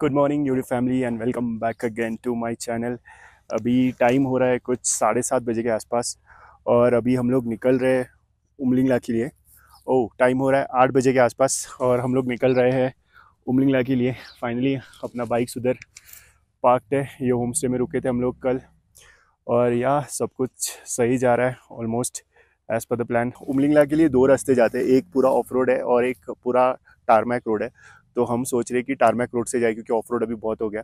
Good morning YouTube family and welcome back again to my channel. अभी time हो रहा है कुछ 7:30 बजे के आसपास और अभी हम लोग निकल रहे हैं उमलिंग ला के लिए। टाइम हो रहा है 8 बजे के आसपास और हम लोग निकल रहे हैं उमलिंग ला के लिए। फाइनली अपना बाइक्स उधर पार्कड है। ये होम स्टे में रुके थे हम लोग कल और यहाँ सब कुछ सही जा रहा है almost as per the plan. Umling La के लिए 2 रास्ते जाते हैं, एक पूरा ऑफ रोड है और एक पूरा टारमैक रोड है। तो हम सोच रहे कि टारमैक रोड से जाए क्योंकि ऑफ रोड अभी बहुत हो गया।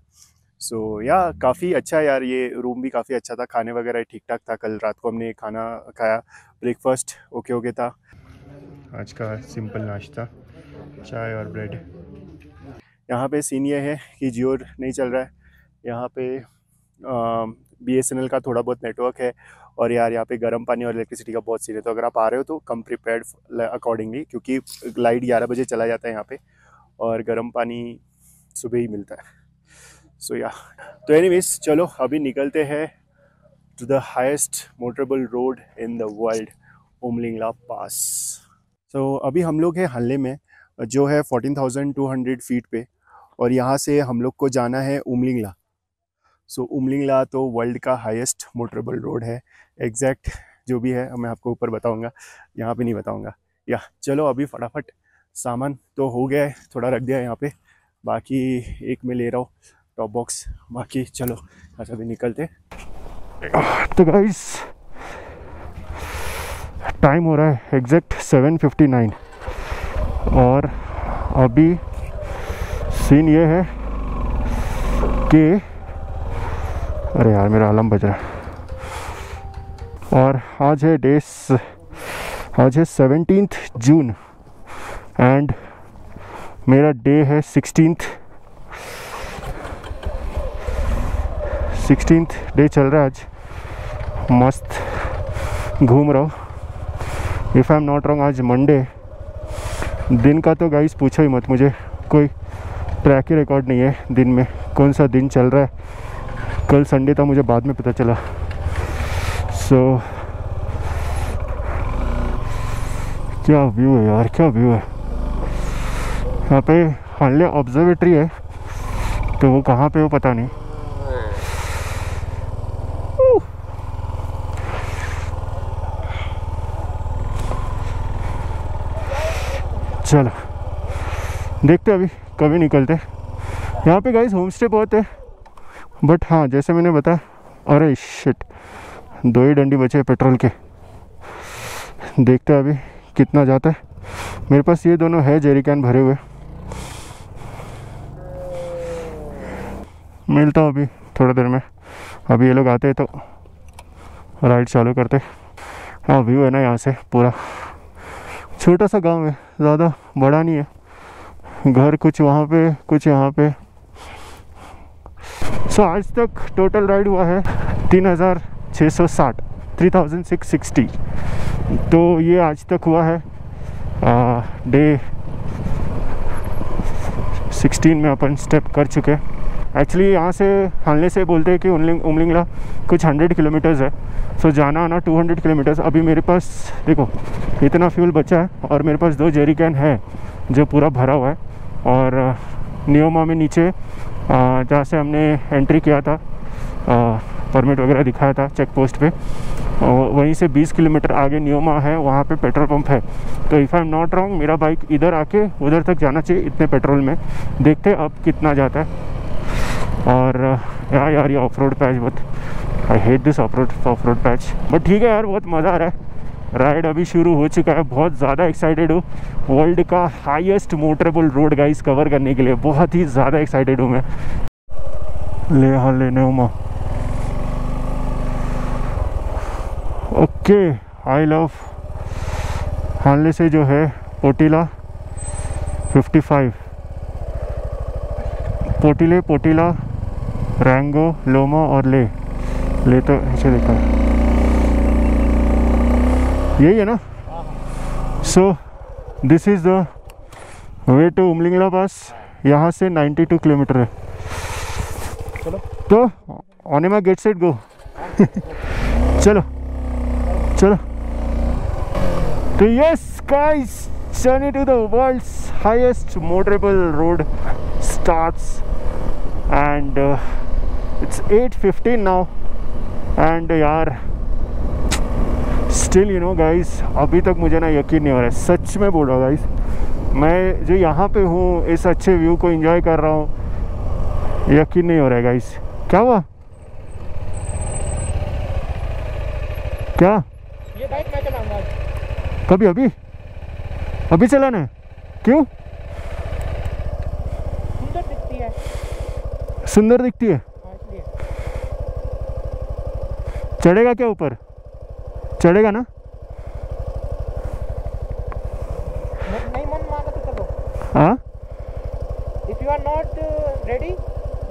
सो या काफ़ी अच्छा यार, ये रूम भी काफ़ी अच्छा था, खाने वगैरह ठीक ठाक था। कल रात को हमने खाना खाया, ब्रेकफास्ट ओके ओके था। आज का सिंपल नाश्ता चाय और ब्रेड। यहाँ पे सीन ये है कि जियो नहीं चल रहा है, यहाँ पे BSNL का थोड़ा बहुत नेटवर्क है और यार यहाँ पे गर्म पानी और इलेक्ट्रिसिटी का बहुत सीन है। तो अगर आप आ रहे हो तो कम प्रिपेयर्ड अकॉर्डिंगली, क्योंकि लाइट 11 बजे चला जाता है यहाँ पे और गर्म पानी सुबह ही मिलता है। सो या तो एनीवेज चलो अभी निकलते हैं to the highest motorable road in the world, Umling La pass. So अभी हम लोग हैं हनले में जो है 14,200 फीट पे और यहाँ से हम लोग को जाना है उमलिंग ला। सो उमलिंग ला तो वर्ल्ड का हाईएस्ट मोटरेबल रोड है। एग्जैक्ट जो भी है मैं आपको ऊपर बताऊँगा, यहाँ पर नहीं बताऊँगा। या चलो अभी फटाफट सामान तो हो गया है, थोड़ा रख दिया यहाँ पे, बाकी एक मैं ले रहा हूँ टॉप बॉक्स, बाकी चलो अच्छा भी निकलते। तो गाइस टाइम हो रहा है एग्जैक्ट 7:59 और अभी सीन ये है कि अरे यार मेरा अलार्म बज रहा है। और आज है आज है 17 जून एंड मेरा डे है 16th डे चल रहा है आज। मस्त घूम रहा हूँ। If I am not wrong आज मंडे दिन का तो गाइस पूछो ही मत, मुझे कोई ट्रैक ही रिकॉर्ड नहीं है दिन में कौन सा दिन चल रहा है। कल संडे था, मुझे बाद में पता चला। सो क्या व्यू है यार, क्या व्यू है। यहाँ पे हानले ऑब्जर्वेटरी है तो वो कहाँ पे हो पता नहीं। चलो देखते अभी कभी निकलते। यहाँ पे गाइस होम स्टे बहुत है बट हाँ जैसे मैंने बताया, अरे शिट 2 ही डंडी बचे पेट्रोल के। देखते अभी कितना जाता है। मेरे पास ये दोनों है जेरी कैन भरे हुए, मिलता हूँ अभी थोड़ा देर में। अभी ये लोग आते हैं तो राइड चालू करते। हाँ व्यू है ना यहाँ से पूरा। छोटा सा गांव है, ज़्यादा बड़ा नहीं है। घर कुछ वहाँ पे कुछ यहाँ पे। सो आज तक टोटल राइड हुआ है 3,660 3,660। तो ये आज तक हुआ है डे 16 में अपन स्टेप कर चुके हैं। एक्चुअली यहाँ से हानले से बोलते हैं कि उमलिंग ला कुछ 100 किलोमीटर्स है। सो जाना आना 200 किलोमीटर्स। अभी मेरे पास देखो इतना फ्यूल बचा है और मेरे पास 2 जेरी कैन है जो पूरा भरा हुआ है। और नियोमा में नीचे जहाँ से हमने एंट्री किया था, परमिट वगैरह दिखाया था चेक पोस्ट पे, वहीं से 20 किलोमीटर आगे न्योमा है, वहाँ पे पेट्रोल पंप है। तो if I am not wrong मेरा बाइक इधर आके उधर तक जाना चाहिए इतने पेट्रोल में। देखते अब कितना जाता है। और यार ये ऑफ रोड पैच बहुत, I hate this off road patch. But ठीक है यार, बहुत मज़ा आ रहा है। राइड अभी शुरू हो चुका है। बहुत ज़्यादा एक्साइटेड हूँ वर्ल्ड का highest motorable road guys cover करने के लिए। बहुत ही ज़्यादा एक्साइटेड हूँ मैं। ले न्योमा ओके। आई लव हानले से जो है पोटीला 55, पोटीला रैंगो लोमा और ले तो ऐसे देखा यही है ना। So this is the way to Umling La pass. यहाँ से 92 किलोमीटर है। तो ऑनिमा गेट सेट गो। चलो तो yes guys, journey to the world's highest motorable road starts and it's 8:15 now, and यार स्टिल यू नो गाइस अभी तक मुझे ना यकीन नहीं हो रहा है, सच में बोल रहा हूँ गाइस, मैं जो यहाँ पे हूँ इस अच्छे व्यू को एंजॉय कर रहा हूँ, यकीन नहीं हो रहा है गाइस। क्या हुआ? क्या ये बाइक मैं चलाऊंगा कभी? अभी अभी चलाना है? क्यों? सुंदर दिखती है, सुंदर दिखती है। चढ़ेगा क्या ऊपर? चढ़ेगा ना? नहीं मन माना तो चलो। हाँ? If you are not ready,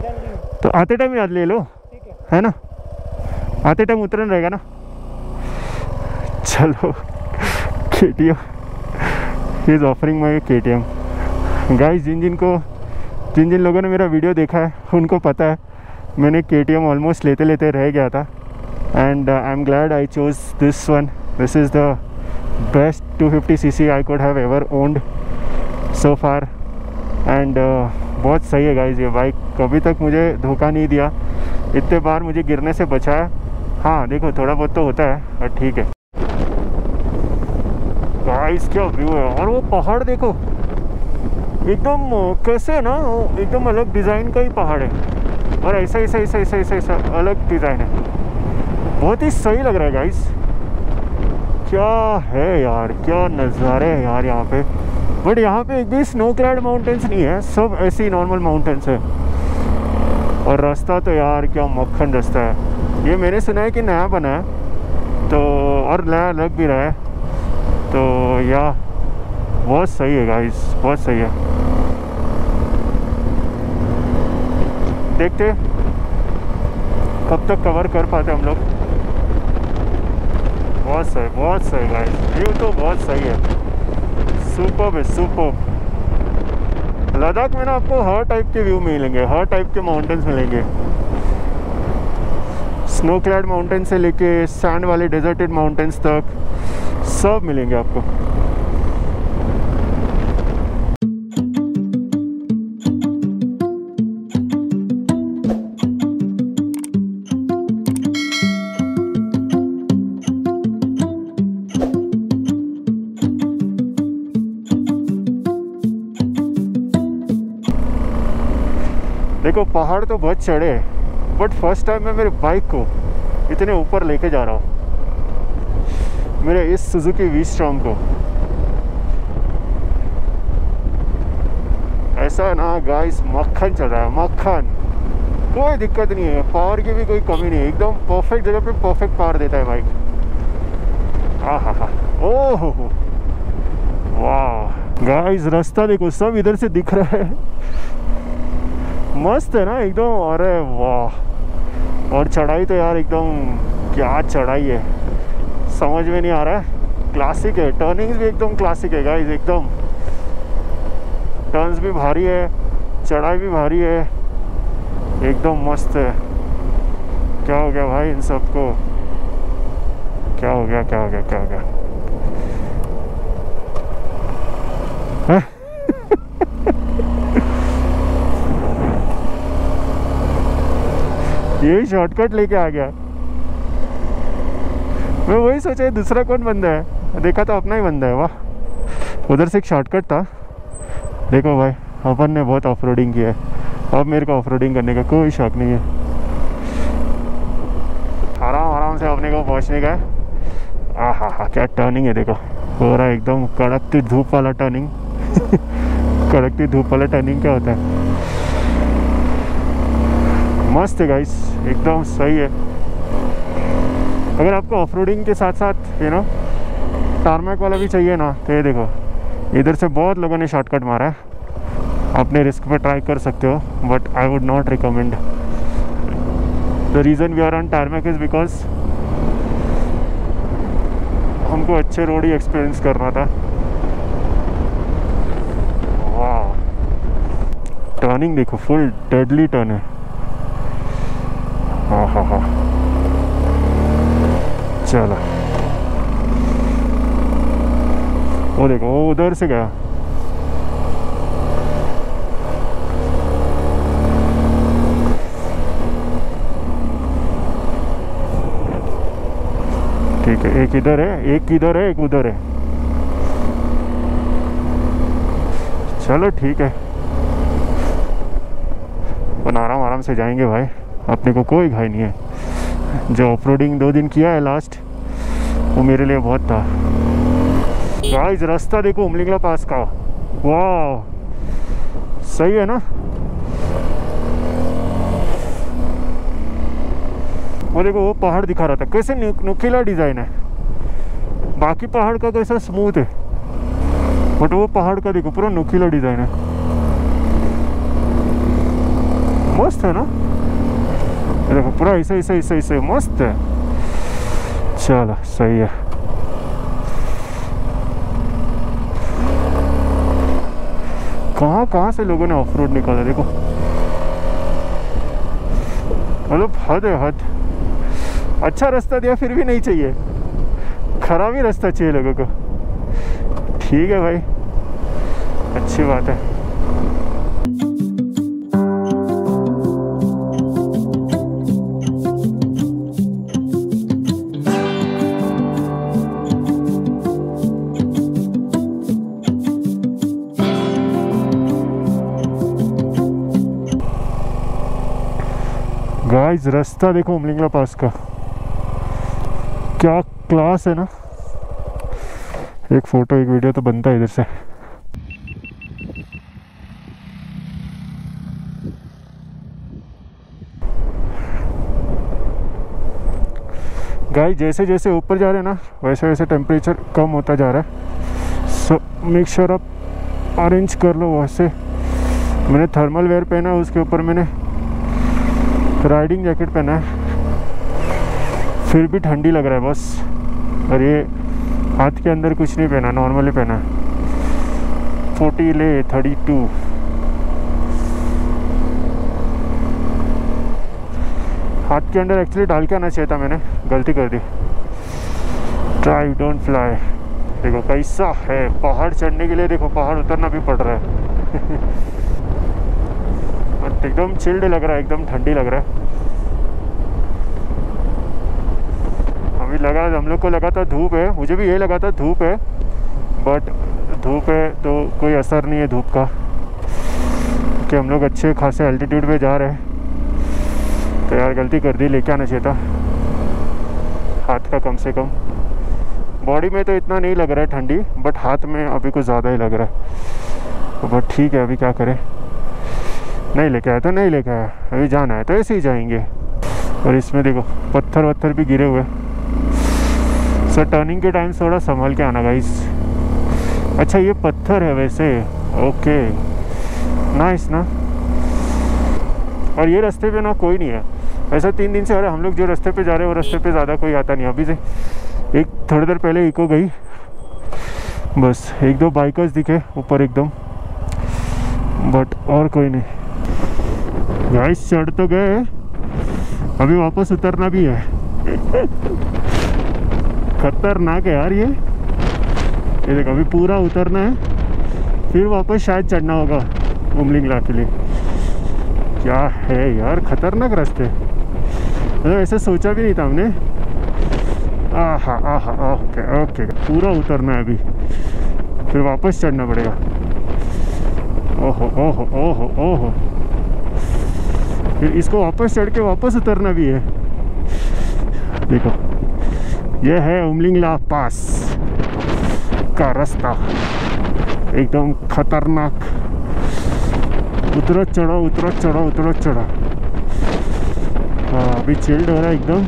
then leave. तो आते टाइम याद ले लो, ठीक है ना? आते टाइम उतरन रहेगा ना? चलो KTM he is offering my KTM। Guys जिन जिन लोगों ने मेरा वीडियो देखा है उनको पता है मैंने KTM ऑलमोस्ट लेते लेते रह गया था, and I'm glad I chose this one. This is the best 250cc I could have ever owned so far, and बहुत सही है guys ये बाइक, कभी तक मुझे धोखा नहीं दिया, इतने बार मुझे गिरने से बचाया। हाँ देखो थोड़ा बहुत तो होता है और ठीक है गाइस, क्या व्यू है। और वो पहाड़ देखो एकदम कैसे ना, एकदम अलग डिज़ाइन का ही पहाड़ है, और ऐसा ऐसा ऐसा ऐसा ऐसा ऐसा अलग डिज़ाइन है, बहुत ही सही लग रहा है गाइस। क्या है यार, क्या नज़ारे हैं यार यहाँ पे। बट यहाँ पे एक भी स्नो क्लैड माउंटेन्स नहीं है, सब ऐसे ही नॉर्मल माउंटेन्स है। और रास्ता तो यार क्या मक्खन रास्ता है, ये मैंने सुना है कि नया बना है तो, और नया लग भी रहा है तो यार बहुत सही है गाइस, बहुत सही है। देखते कब तक कवर कर पाते हम लोग। बहुत सही, बहुत सही गाइस, व्यू तो बहुत सही है, सुपर्ब है, सुपर्ब। लद्दाख में ना आपको हर टाइप के व्यू मिलेंगे, हर टाइप के माउंटेन्स मिलेंगे, स्नो क्लैड माउंटेन से लेके सैंड वाले डेजर्टेड माउंटेन्स तक सब मिलेंगे आपको। देखो पहाड़ तो बहुत चढ़े हैं, बट फर्स्ट टाइम मैं मेरे बाइक को इतने ऊपर लेके जा रहा हूँ, मेरे इस सुजुकी वीस्ट्रॉम को। ऐसा ना गाइस मक्खन चल रहा है, मक्खन, कोई दिक्कत नहीं है, पावर की भी कोई कमी नहीं है, एकदम परफेक्ट जगह पे परफेक्ट पावर देता है बाइक। आ हा हा, ओह वाह गाइस, रास्ता देखो सब इधर से दिख रहा है, मस्त है ना एकदम। अरे वाह, और चढ़ाई तो यार एकदम क्या चढ़ाई है, समझ में नहीं आ रहा है, क्लासिक है, टर्निंग्स भी एकदम क्लासिक है गाइस, एकदम टर्न्स भी भारी है, चढ़ाई भी भारी है, एकदम मस्त है। क्या हो गया भाई इन सबको, क्या हो गया, क्या हो गया, क्या हो गया? यही शॉर्टकट लेके आ गया, मैं वही सोचा दूसरा कौन बंदा है, देखा तो अपना ही बंदा है। वाह, उधर से एक शॉर्टकट था। देखो भाई अपन ने बहुत ऑफरोडिंग किया है, अब मेरे को ऑफरोडिंग करने का कोई शौक नहीं है, आराम आराम से अपने को पहुंचने का है। आ हा हा, क्या टर्निंग है देखो, हो रहा है एकदम कड़कती धूप वाला टर्निंग। कड़कती धूप वाला टर्निंग क्या होता है? मस्त है गाइस, एकदम सही है। अगर आपको ऑफरोडिंग के साथ साथ यू नो टारमैक वाला भी चाहिए ना, तो ये देखो इधर से बहुत लोगों ने शॉर्टकट मारा है, आपने रिस्क पे ट्राई कर सकते हो, but I would not recommend. The reason we are on tarmac is because हमको अच्छे रोड ही एक्सपीरियंस करना था। वाह टर्निंग देखो, फुल डेडली टर्न है। हाँ हाँ हाँ, चलो वो देखो वो उधर से गया। ठीक है, एक इधर है, एक इधर है, एक उधर है। चलो ठीक है, अपन आराम आराम से जाएंगे भाई, अपने को कोई घाई नहीं है। जो ऑफरोडिंग 2 दिन किया है लास्ट, वो मेरे लिए बहुत था। गाइस रास्ता देखो उमलिंग ला पास का, वाह सही है ना। वो देखो वो पहाड़ दिखा रहा था, कैसे नुकीला डिज़ाइन है। बाकी पहाड़ का कैसा स्मूथ है, बट वो पहाड़ का देखो पूरा नुकीला डिज़ाइन है। मस्त है ना, देखो पूरा ऐसे ऐसे ऐसे ऐसे मस्त है। चलो सही है, कहाँ कहाँ से लोगों ने ऑफ रोड निकाला देखो, मतलब हद है हद। अच्छा रास्ता दिया फिर भी नहीं चाहिए, खराब ही रास्ता चाहिए लोगों को। ठीक है भाई, अच्छी बात है। गाइस रास्ता देखो उमलिंग ला पास का, क्या क्लास है ना। एक फोटो एक वीडियो तो बनता है इधर से। गाइस जैसे जैसे ऊपर जा रहे हैं ना, वैसे वैसे टेम्परेचर कम होता जा रहा है। सो मेक श्योर आप ऑरेंज कर लो। वैसे मैंने थर्मल वेयर पहना है, उसके ऊपर मैंने राइडिंग जैकेट पहना है, फिर भी ठंडी लग रहा है बस। और ये हाथ के अंदर कुछ नहीं पहना, नॉर्मली पहना है। 40 ले 32। हाथ के अंदर एक्चुअली डाल के आना चाहिए था, मैंने गलती कर दी। Try don't fly. देखो कैसा है पहाड़ चढ़ने के लिए, देखो पहाड़ उतरना भी पड़ रहा है। और एकदम चिल्ड लग रहा है, एकदम ठंडी लग रहा है। लगा हम लोग को लगा था धूप है, मुझे भी ये लगा था धूप है, बट धूप है तो कोई असर नहीं है धूप का, कि हम लोग अच्छे खासे एल्टीट्यूड पे जा रहे हैं। तो यार गलती कर दी, लेके आना चाहिए था हाथ का। कम से कम बॉडी में तो इतना नहीं लग रहा है ठंडी, बट हाथ में अभी कुछ ज़्यादा ही लग रहा है। बट ठीक है, अभी क्या करें, नहीं लेके आया तो नहीं लेके आया, अभी जाना है तो ऐसे ही जाएंगे। और इसमें देखो पत्थर वत्थर भी गिरे हुए। सो टर्निंग के टाइम थोड़ा संभाल के आना गाइस। अच्छा ये पत्थर है वैसे, ओके नाइस ना। और ये रास्ते पे ना कोई नहीं है वैसा 3 दिन से। अरे हम लोग जो रास्ते पे जा रहे हैं वो रास्ते पे ज़्यादा कोई आता नहीं। अभी से एक थोड़ी देर पहले इको गई, बस 1-2 बाइकर्स दिखे ऊपर एकदम, बट और कोई नहीं। गाइस चढ़ तो गए, अभी वापस उतरना भी है। खतरनाक है यार ये देखो, अभी पूरा उतरना है, फिर वापस शायद चढ़ना होगा उमलिंग ला के लिए। क्या है यार खतरनाक रास्ते, मतलब ऐसे सोचा भी नहीं था हमने। आहा आहा ओके ओके, पूरा उतरना है अभी, फिर वापस चढ़ना पड़ेगा। ओहो ओहो ओहो ओहो, फिर इसको वापस चढ़ के वापस उतरना भी है। देखो यह है उमलिंग ला पास का रास्ता, एकदम खतरनाक। उतरो चढ़ो उतरो चढ़ो उतरो चढ़ो। हाँ अभी चिल्ड हो रहा है एकदम।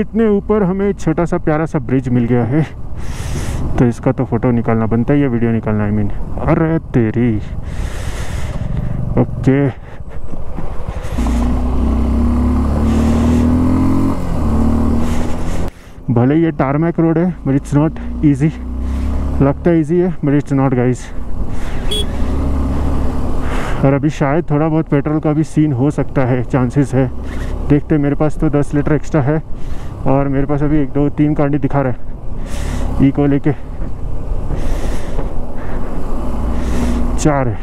इतने ऊपर हमें छोटा सा प्यारा सा ब्रिज मिल गया है, तो इसका तो फोटो निकालना बनता है, ये वीडियो निकालना आई मीन। अरे तेरी ओके, भले ये टारमैक रोड है बट इट्स नॉट इजी। लगता है इजी है बट इट्स नॉट गाइस। और अभी शायद थोड़ा बहुत पेट्रोल का भी सीन हो सकता है, चांसेस है, देखते हैं। मेरे पास तो 10 लीटर एक्स्ट्रा है, और मेरे पास अभी 1, 2, 3 गाड़ी दिखा रहा है, इको लेके 4 है।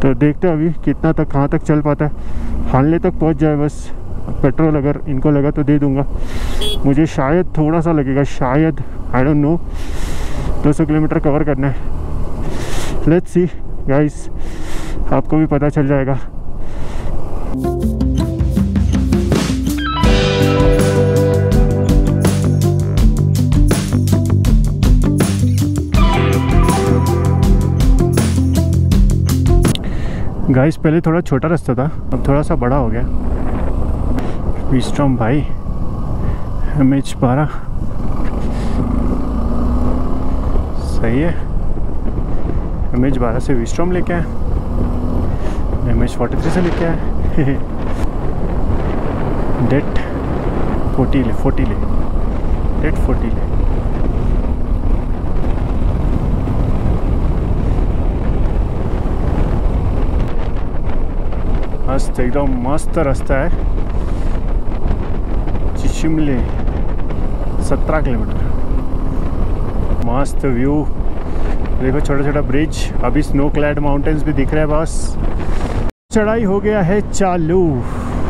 तो देखते हैं अभी कितना तक, कहाँ तक चल पाता है। हानले तक पहुँच जाए बस, पेट्रोल अगर इनको लगा तो दे दूंगा, मुझे शायद थोड़ा सा लगेगा, शायद I don't know, 200 kilometre cover करना है। लेट्स सी गाइस, आपको भी पता चल जाएगा। गाइस पहले थोड़ा छोटा रास्ता था, अब थोड़ा सा बड़ा हो गया। विस्ट्रॉम भाई MH12 सही है, MH12 से विस्ट्रॉम लेके आए, MH43 से लेके आए। डेट 40 ले। मस्त, एकदम मस्त रास्ता है। चिशिमले 17 किलोमीटर। मस्त व्यू देखो, छोटा छोटा ब्रिज, अभी स्नो क्लैड माउंटेन्स भी दिख रहे हैं। बस चढ़ाई हो गया है चालू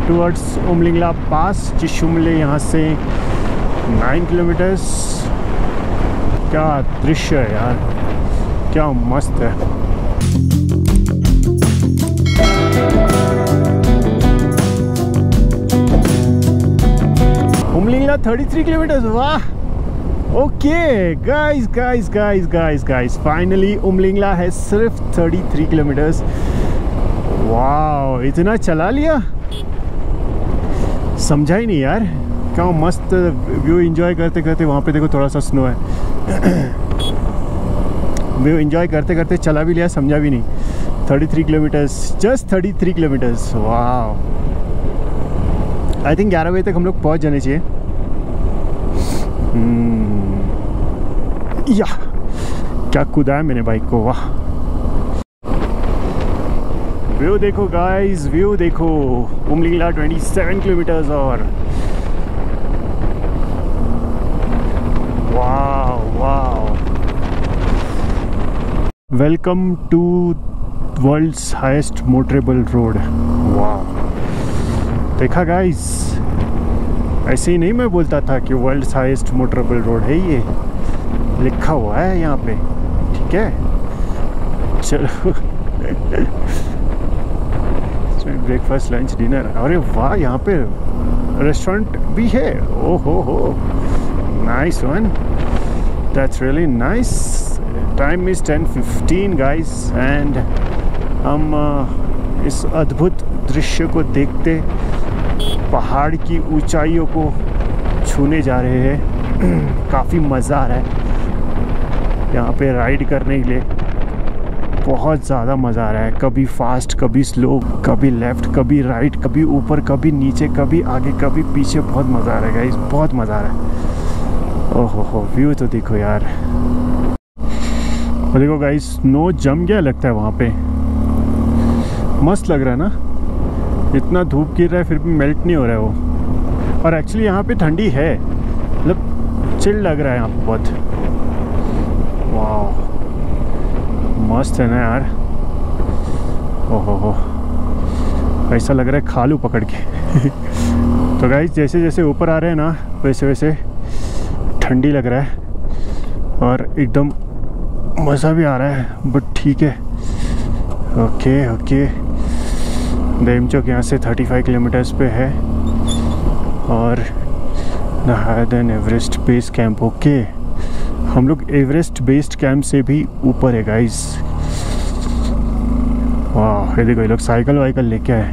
टुवर्ड्स उमलिंग ला पास। चिशिमले यहाँ से 9 किलोमीटर्स। क्या दृश्य है यार, क्या मस्त है। उमलिंग ला 33 किलोमीटर्स। वाह, okay guys finally Umling La है सिर्फ 33 किलोमीटर्स। वाह, इतना चला लिया, समझा ही नहीं यार। क्या मस्त व्यू एंजॉय करते करते, वहाँ पे देखो थोड़ा सा स्नो है। व्यू एंजॉय करते करते चला भी लिया, समझा भी नहीं। 33 किलोमीटर्स, जस्ट 33 किलोमीटर्स। वाह, आई थिंक 11 बजे तक हम लोग पहुँच जाने चाहिए। या क्या कूदा है मैंने बाइक को। वाह, व्यू देखो गाइस, व्यू देखो। उमलिंग ला 27 किलोमीटर्स और वाह वाह। Welcome to world's highest motorable road. वाह, देखा गाइस, ऐसे ही नहीं मैं बोलता था कि वर्ल्ड्स हाईएस्ट मोटरेबल रोड है, ये लिखा हुआ है यहाँ पे, ठीक है। चलो इसमें ब्रेकफास्ट, लंच, डिनर। अरे वाह, यहाँ पे रेस्टोरेंट भी है। ओहो हो, nice one, that's really nice. Time is 10:15 guys, and हम इस अद्भुत दृश्य को देखते पहाड़ की ऊंचाइयों को छूने जा रहे हैं। काफ़ी मज़ा आ रहा है यहाँ पे राइड करने के लिए, बहुत ज़्यादा मज़ा आ रहा है। कभी फास्ट, कभी स्लो, कभी लेफ़्ट, कभी राइट, कभी ऊपर, कभी नीचे, कभी आगे, कभी पीछे। बहुत मज़ा आ रहा है गाइस, बहुत मज़ा आ रहा है। ओहो हो, व्यू तो देखो यार। और देखो गाइस, स्नो जम गया लगता है वहाँ पे। मस्त लग रहा है ना, इतना धूप गिर रहा है फिर भी मेल्ट नहीं हो रहा है वो। और एक्चुअली यहाँ पे ठंडी है, मतलब चिल लग रहा है यहाँ पे बहुत। वाह, मस्त है ना यार। ओहो, ऐसा लग रहा है खा लूँ पकड़ के। तो गाइस, जैसे जैसे ऊपर आ रहे हैं ना, वैसे वैसे ठंडी लग रहा है और एकदम मज़ा भी आ रहा है, बट ठीक है। ओके ओके, देम चौक यहाँ से 35 किलोमीटर्स पे है और then Everest base camp. Okay, हम लोग एवरेस्ट बेस्ड कैंप से भी ऊपर है गाइस। वाह, ये देखो, ये लोग साइकिल वाइकल लेके आए,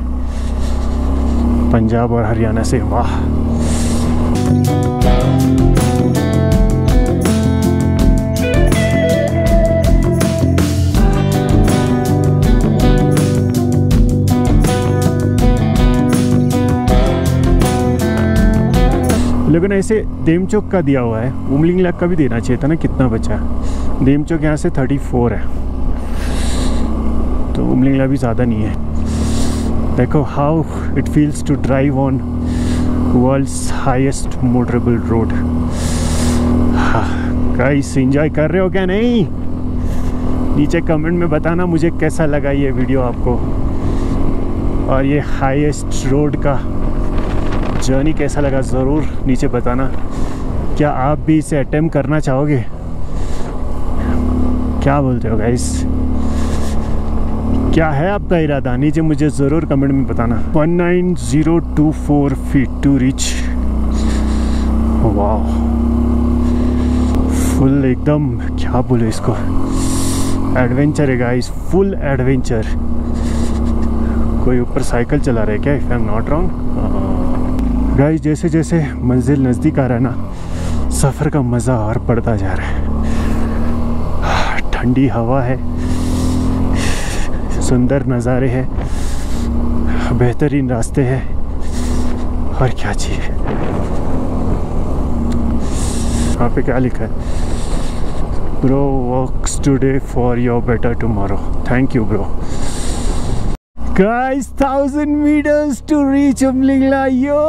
पंजाब और हरियाणा से। वाह, लोगों ने ऐसे देमचोक का दिया हुआ है, उमलिंग ला का भी देना चाहिए था ना, कितना बचा। देमचोक यहाँ से 34 है, तो उमलिंग ला भी ज़्यादा नहीं है। देखो how it feels to drive on world's highest motorable road. Guys, enjoy कर रहे हो क्या नहीं? नीचे कमेंट में बताना मुझे कैसा लगा ये वीडियो आपको, और ये हाईएस्ट रोड का जर्नी कैसा लगा ज़रूर नीचे बताना। क्या आप भी इसे अटेम्प्ट करना चाहोगे? क्या बोलते हो गाइस, क्या है आपका इरादा? नीचे मुझे ज़रूर कमेंट में बताना। 19,024 फीट टू रीच। वाह, फुल एकदम, क्या बोले इसको, एडवेंचर है गाइस, फुल एडवेंचर। कोई ऊपर साइकिल चला रहा है क्या? If I am not wrong guys, जैसे जैसे मंजिल नज़दीक आ रहा है ना, सफ़र का मज़ा और बढ़ता जा रहा है। ठंडी हवा है, सुंदर नज़ारे हैं, बेहतरीन रास्ते हैं, और क्या चीज़ है। यहाँ पे क्या लिखा है? Bro works today for your better tomorrow. Thank you bro. Guys 1000 meters to reach Umling La. Yo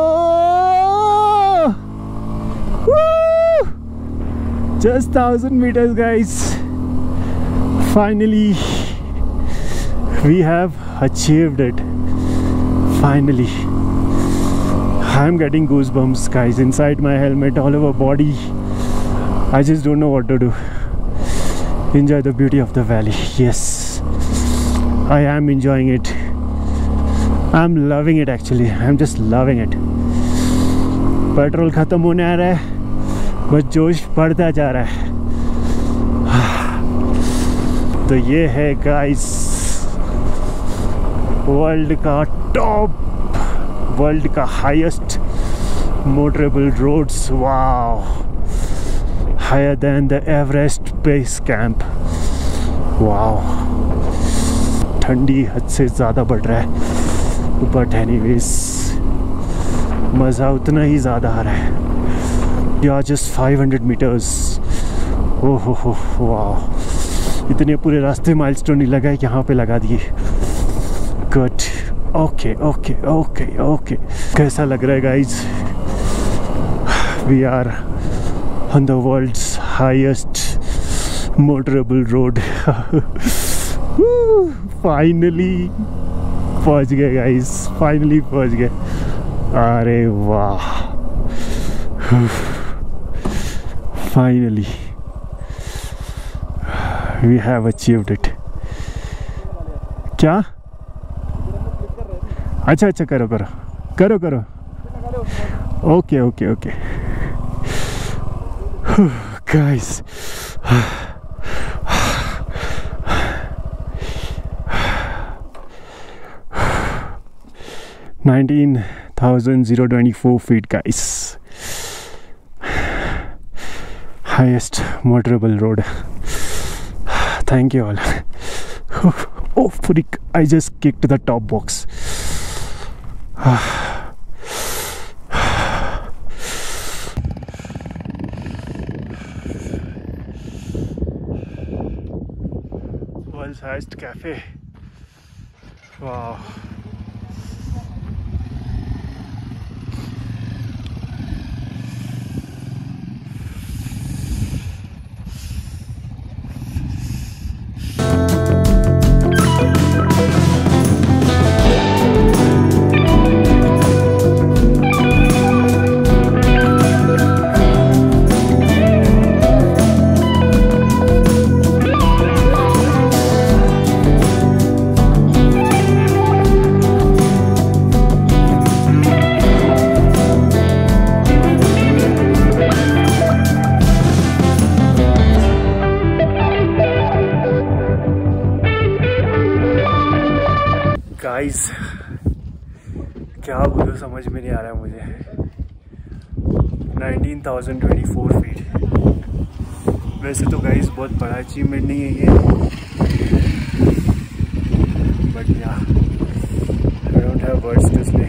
just 1000 meters guys, finally we have achieved it, finally I am getting goosebumps guys, inside my helmet, all over body, I just don't know what to do. Enjoy the beauty of the valley. Yes, I am enjoying it, I am loving it, actually I am just loving it. Petrol ख़त्म होने आ रहा है, बस जोश बढ़ता जा रहा है। तो ये है guys वर्ल्ड का टॉप, वर्ल्ड का highest motorable roads. Wow, higher than the Everest base camp. Wow, ठंडी हद से ज़्यादा बढ़ रहा है, बट एनीवेज मज़ा उतना ही ज़्यादा आ रहा है। Yeah just 500 meters। ओह हो, वाओ, इतने पूरे रास्ते माइलस्टोन नहीं लगाए, यहाँ पे लगा दिए। Good, okay okay okay okay. कैसा लग रहा है guys? We are on the world's highest motorable road. Finally पहुँच गए गाइज, फाइनली पहुँच गए। अरे वाह, finally we have achieved it. क्या? अच्छा अच्छा, करो करो करो करो, okay okay okay. Guys 19,024 feet, guys. Highest motorable road. Thank you all. Oh freak, I just kicked the top box. cafe. Wow. क्या बोलो, समझ में नहीं आ रहा है मुझे। 19,024 feet। वैसे तो गाइस बहुत बड़ा अचीवमेंट नहीं है ये, but yeah I don't have words to say.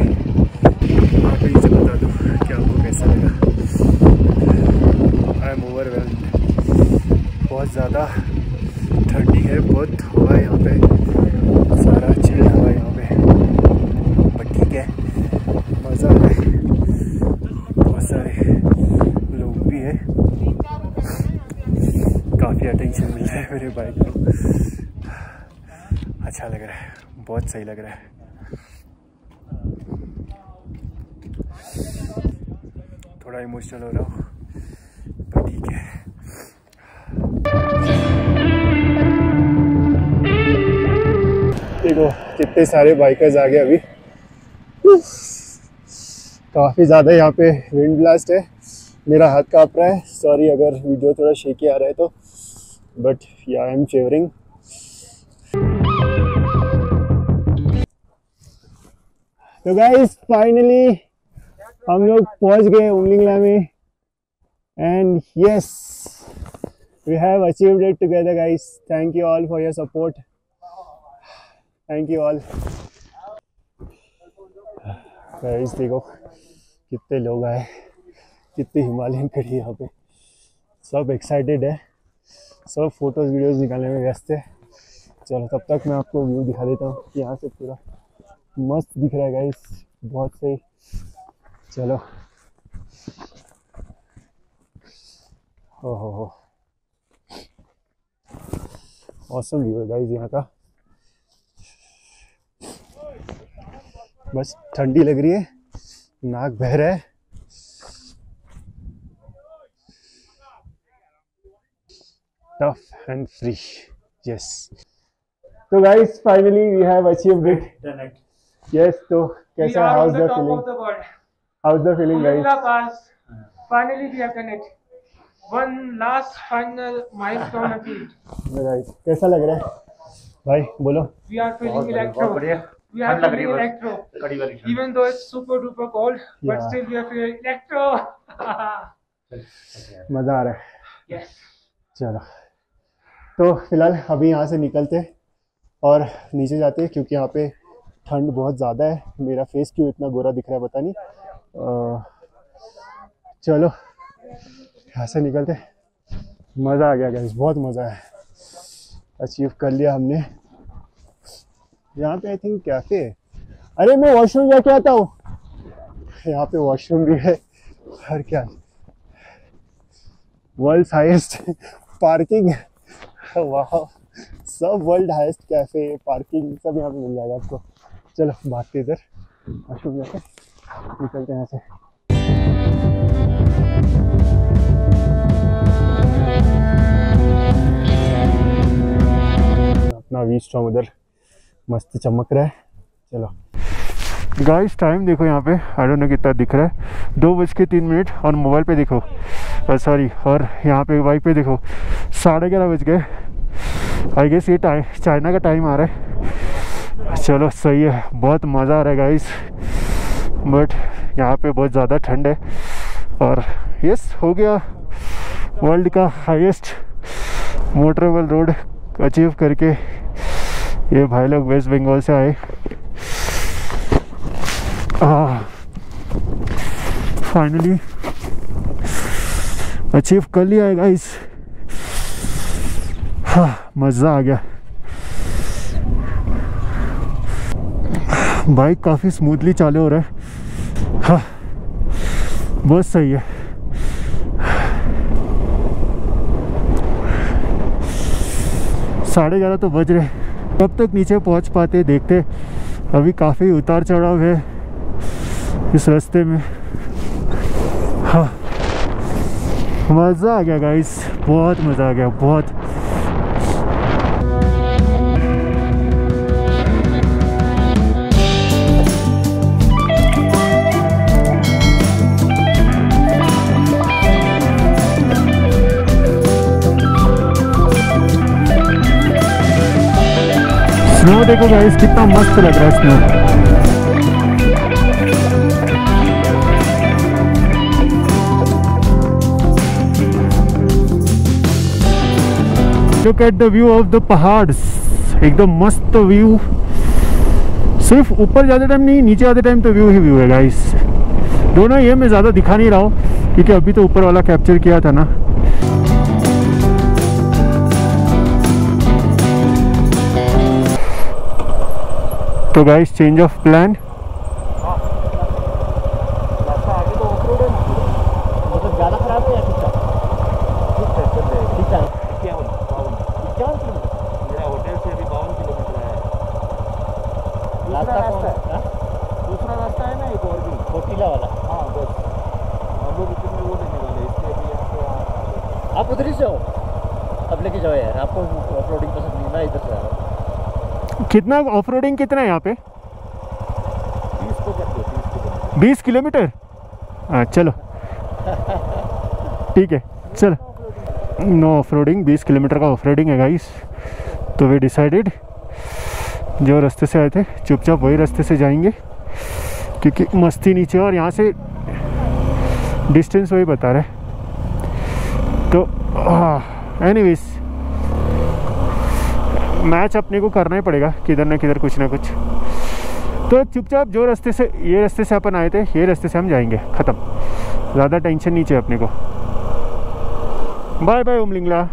आप ही से बता दो कि आपको कैसा लगा। आई एम ओवरवेल्म्ड, बहुत ज़्यादा ठंडी है, बहुत हवा है यहाँ पे, सारा चिल हवा है यहाँ पे, बट ठीक है, मज़ा है। बहुत सारे लोग भी हैं, काफ़ी अटेंशन मिल रहा है मेरे बाइक को। अच्छा लग रहा है, बहुत सही लग रहा है। थोड़ा इमोशनल हो रहा हूँ पर ठीक है। देखो कितने सारे बाइकर्स आ गए अभी। काफ़ी ज़्यादा यहाँ पे विंड ब्लास्ट है, मेरा हाथ काँप रहा है। सॉरी अगर वीडियो थोड़ा शेकी आ रहा है तो, but yeah I am favouring. तो गाइस फाइनली हम लोग पहुँच गए उमलिंग ला में and yes we have achieved it together guys. Thank you all for your support, thank you all. Guys देखो कितने लोग आए, कितने हिमालयन खड़ी है यहाँ पे, सब एक्साइटेड है, सब फोटोज़ वीडियोज़ निकालने में व्यस्त है। चलो तब तक मैं आपको व्यू दिखा देता हूँ, यहाँ से पूरा मस्त दिख रहा है गाइस, बहुत सही। चलो हो ऑसम व्यू है गाइस यहाँ का। बस ठंडी लग रही है, नाक बह रहा है। Tough and free yes. तो guys finally we have achieved it. Yes, तो कैसा how is the feeling? How is the feeling guys? Finally we have done it. One last final milestone achieved. Right, कैसा लग रहा है भाई बोलो? We are feeling electro. We are feeling electro. Even though it's super duper cold, but still we are feeling electro. मजा आ रहा है। Yes. चलो तो फिलहाल अभी यहाँ से निकलते और नीचे जाते क्योंकि यहाँ पे ठंड बहुत ज़्यादा है। मेरा फेस क्यों इतना गोरा दिख रहा है पता नहीं। चलो यहाँ से निकलते। मज़ा आ गया गाइस, बहुत मज़ा है, अचीव कर लिया हमने। यहाँ पे आई थिंक कैफे है। अरे मैं वॉशरूम जाके आता हूँ। यहाँ पे वॉशरूम भी है और क्या। वर्ल्ड हाईएस्ट पार्किंग, वाह, सब वर्ल्ड हाईएस्ट कैफे पार्किंग सब यहाँ पे मिल जाएगा आपको। चलो भागते इधर मशरूम जाकर निकलते हैं यहाँ से। अपना वीस्ट्रॉम उधर मस्त चमक रहा है। चलो गाइस टाइम देखो यहाँ पे, आई डोंट नो कितना दिख रहा है, 2:03 और मोबाइल पे देखो, सॉरी और यहाँ पे बाइक पे देखो 11:30 बज गए। आई गेस ये टाइम चाइना का टाइम आ रहा है। चलो सही है, बहुत मज़ा आ रहा है गाइस, बट यहाँ पे बहुत ज़्यादा ठंड है। और यस हो गया, वर्ल्ड का हाईएस्ट मोटरेबल रोड अचीव करके ये भाई लोग वेस्ट बंगाल से आए। फाइनली अचीव कर लिया है गाइस। हाँ मज़ा आ गया, बाइक काफ़ी स्मूथली चालू हो रहा है। हाँ बहुत सही है। साढ़े 11 तो बज रहे, कब तक नीचे पहुंच पाते देखते। अभी काफ़ी उतार चढ़ाव है इस रास्ते में। हाँ मज़ा आ गया गाइस, बहुत मज़ा आ गया, बहुत। स्नो देखो गाइस कितना मस्त लग रहा है snow. Look at the view of the पहाड़, एकदम मस्त व्यू। सिर्फ ऊपर जाते टाइम नहीं, नीचे आते टाइम तो व्यू ही व्यू है गाइस दोनों। ये मैं ज़्यादा दिखा नहीं रहा हूँ क्योंकि अभी तो ऊपर वाला कैप्चर किया था ना। तो गाइस चेंज ऑफ प्लान, दूसरा रास्ता है ना एक और भी, छोटीला वाला। हाँ बस जो दिक्कत है वो देखने वाले, इसलिए अभी यहाँ आप उधर ही जाओ, अब लेके जाओ यार, आपको ऑफ रोडिंग पसंद नहीं ना, इधर से आ रहा। कितना ऑफ रोडिंग कितना है यहाँ पे? 20 किलोमीटर। हाँ चलो ठीक है, चल नो ऑफ रोडिंग, 20 किलोमीटर का ऑफ रोडिंग है गाइस। तो वे डिसाइडेड जो रास्ते से आए थे चुपचाप वही रास्ते से जाएंगे, क्योंकि मस्ती नीचे और यहाँ से डिस्टेंस वही बता रहा है। तो एनीवेज मैच अपने को करना ही पड़ेगा, किधर ना किधर कुछ ना कुछ। तो चुपचाप जो रास्ते से, ये रास्ते से अपन आए थे, ये रास्ते से हम जाएंगे, ख़त्म, ज़्यादा टेंशन नहीं चाहिए अपने को। Bye bye Umling La.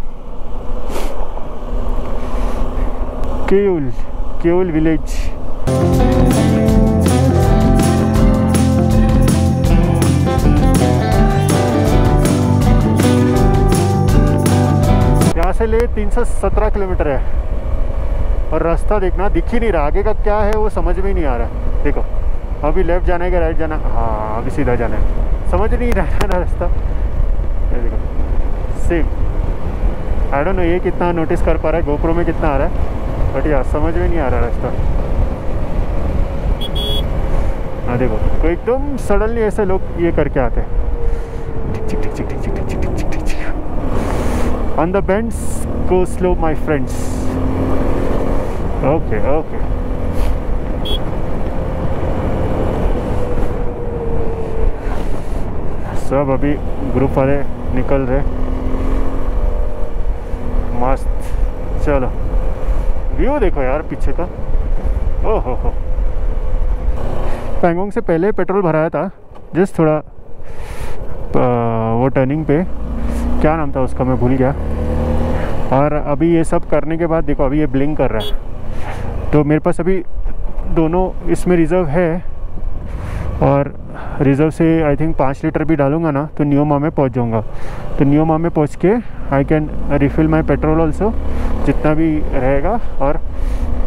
केवल विलेज। ले 317 किलोमीटर है और रास्ता देखना दिख ही नहीं रहा, आगे का क्या है वो समझ में ही नहीं आ रहा। देखो अभी लेफ्ट जाना है कि राइट जाना, हाँ अभी सीधा जाना है, समझ नहीं रहा ना रास्ता। देखो सेम, आई डोंट नो ये कितना नोटिस कर पा रहा है, गोप्रो में कितना आ रहा है, बट यार समझ में नहीं आ रहा रास्ता। हाँ देखो तो एकदम सडनली ऐसे लोग ये करके आते हैं on the bends, go slow my friends. okay okay सब अभी ग्रुप वाले निकल रहे, मस्त। चलो व्यू देखो यार पीछे का, ओहो हो। पैंगोंग से पहले पेट्रोल भराया था जस्ट थोड़ा वो टर्निंग पे, क्या नाम था उसका मैं भूल गया। और अभी ये सब करने के बाद देखो अभी ये ब्लिंक कर रहा है, तो मेरे पास अभी दोनों इसमें रिज़र्व है और रिज़र्व से आई थिंक 5 लीटर भी डालूंगा ना तो न्योमा में पहुंच जाऊंगा। तो न्योमा में पहुंच के I can refill my petrol also, जितना भी रहेगा, और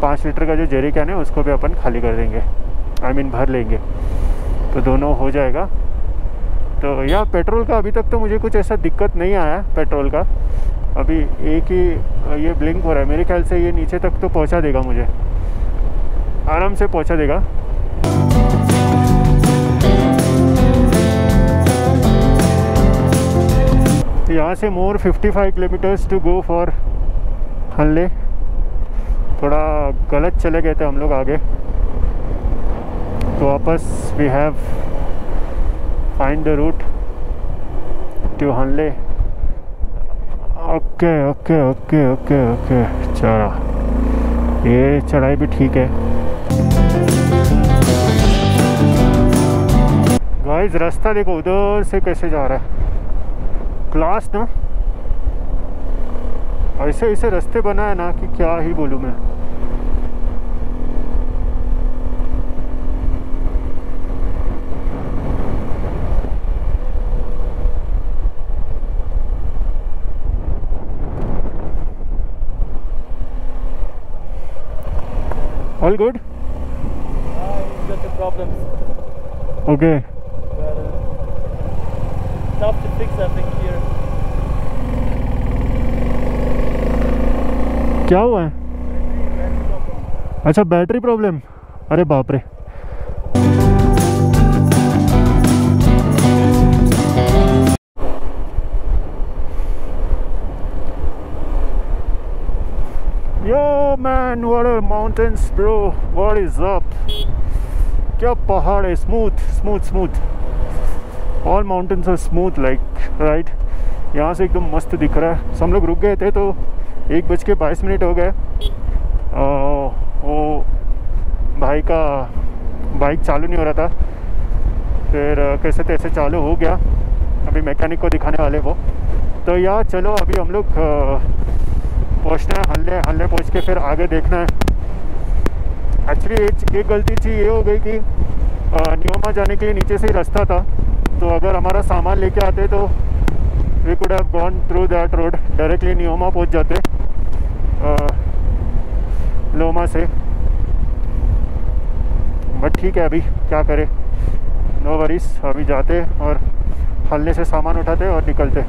5 लीटर का जो जेरी कैन है उसको भी अपन खाली कर देंगे, आई मीन भर लेंगे, तो दोनों हो जाएगा। तो यार पेट्रोल का अभी तक तो मुझे कुछ ऐसा दिक्कत नहीं आया पेट्रोल का, अभी एक ही ये ब्लिंक हो रहा है, मेरे ख्याल से ये नीचे तक तो पहुंचा देगा, मुझे आराम से पहुंचा देगा। तो यहाँ से more 55 kilometres to go for Hanle. थोड़ा गलत चले गए थे हम लोग आगे, तो वापस we have find the route to Hanle. okay okay okay okay okay चला, ये चढ़ाई भी ठीक है गाइस। रास्ता देखो उधर से कैसे जा रहा है, क्लास ना, ऐसे ऐसे रास्ते बनाए ना कि क्या ही बोलूँ मैं। All good? Just the problems. Okay. Well, tough to fix I think here. क्या हुआ है? अच्छा बैटरी प्रॉब्लम, अरे बाप रे। Yo man, what are mountains bro, what is up? क्या पहाड़ है, smooth smooth smooth, all mountains are smooth like right. यहाँ से एकदम मस्त दिख रहा है। हम लोग रुक गए थे तो 1:22 हो गए, वो भाई का बाइक चालू नहीं हो रहा था, फिर कैसे तैसे चालू हो गया, अभी मैकेनिक को दिखाने वाले वो। तो यार चलो अभी हम लोग पहुँचना है हनले, हनले पहुँच के फिर आगे देखना है। एक्चुअली एक गलती चीज़ ये हो गई कि न्योमा जाने के लिए नीचे से ही रास्ता था, तो अगर हमारा सामान लेके आते तो we could have gone through that road, directly Nyoma पहुँच जाते लोमा से। बट ठीक है अभी क्या करें, नो वरीज, अभी जाते और हल्ले से सामान उठाते और निकलते।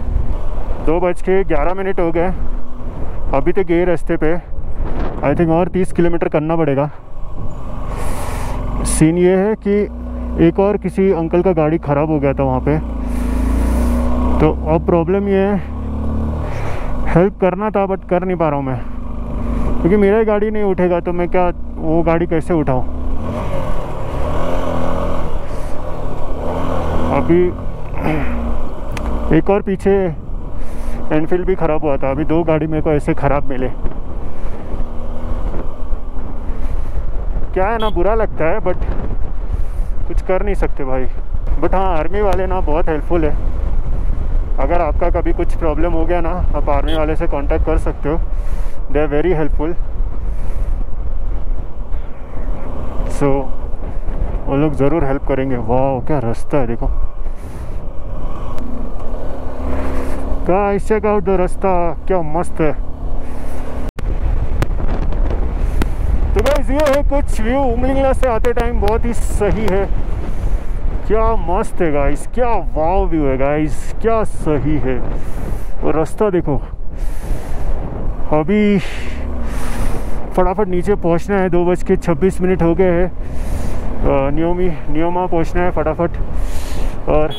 2:11 हो गए अभी तक ये रास्ते पे। आई थिंक और 30 किलोमीटर करना पड़ेगा। सीन ये है कि एक और किसी अंकल का गाड़ी ख़राब हो गया था वहाँ पे, तो अब प्रॉब्लम ये है हेल्प करना था बट कर नहीं पा रहा हूँ मैं, क्योंकि मेरा ही गाड़ी नहीं उठेगा तो मैं क्या वो गाड़ी कैसे उठाऊँ। अभी एक और पीछे एनफील्ड भी ख़राब हुआ था, अभी 2 गाड़ी मेरे को ऐसे ख़राब मिले। क्या है ना, बुरा लगता है बट कुछ कर नहीं सकते भाई। बट हाँ, आर्मी वाले ना बहुत हेल्पफुल है। अगर आपका कभी कुछ प्रॉब्लम हो गया ना, आप आर्मी वाले से कांटेक्ट कर सकते हो, they are very helpful. So वो लोग ज़रूर हेल्प करेंगे। वाह क्या रास्ता है, देखो। गाइस चेक आउट द रास्ता, क्या मस्त है। तो गाइस ये है कुछ व्यू उमलिंग ला से आते टाइम, बहुत ही सही है। क्या मस्त है गाइस, क्या वाव व्यू है गाइस, क्या सही है। और रास्ता देखो, अभी फटाफट नीचे पहुंचना है। 2:26 हो गए हैं। न्योमा पहुंचना है फटाफट, और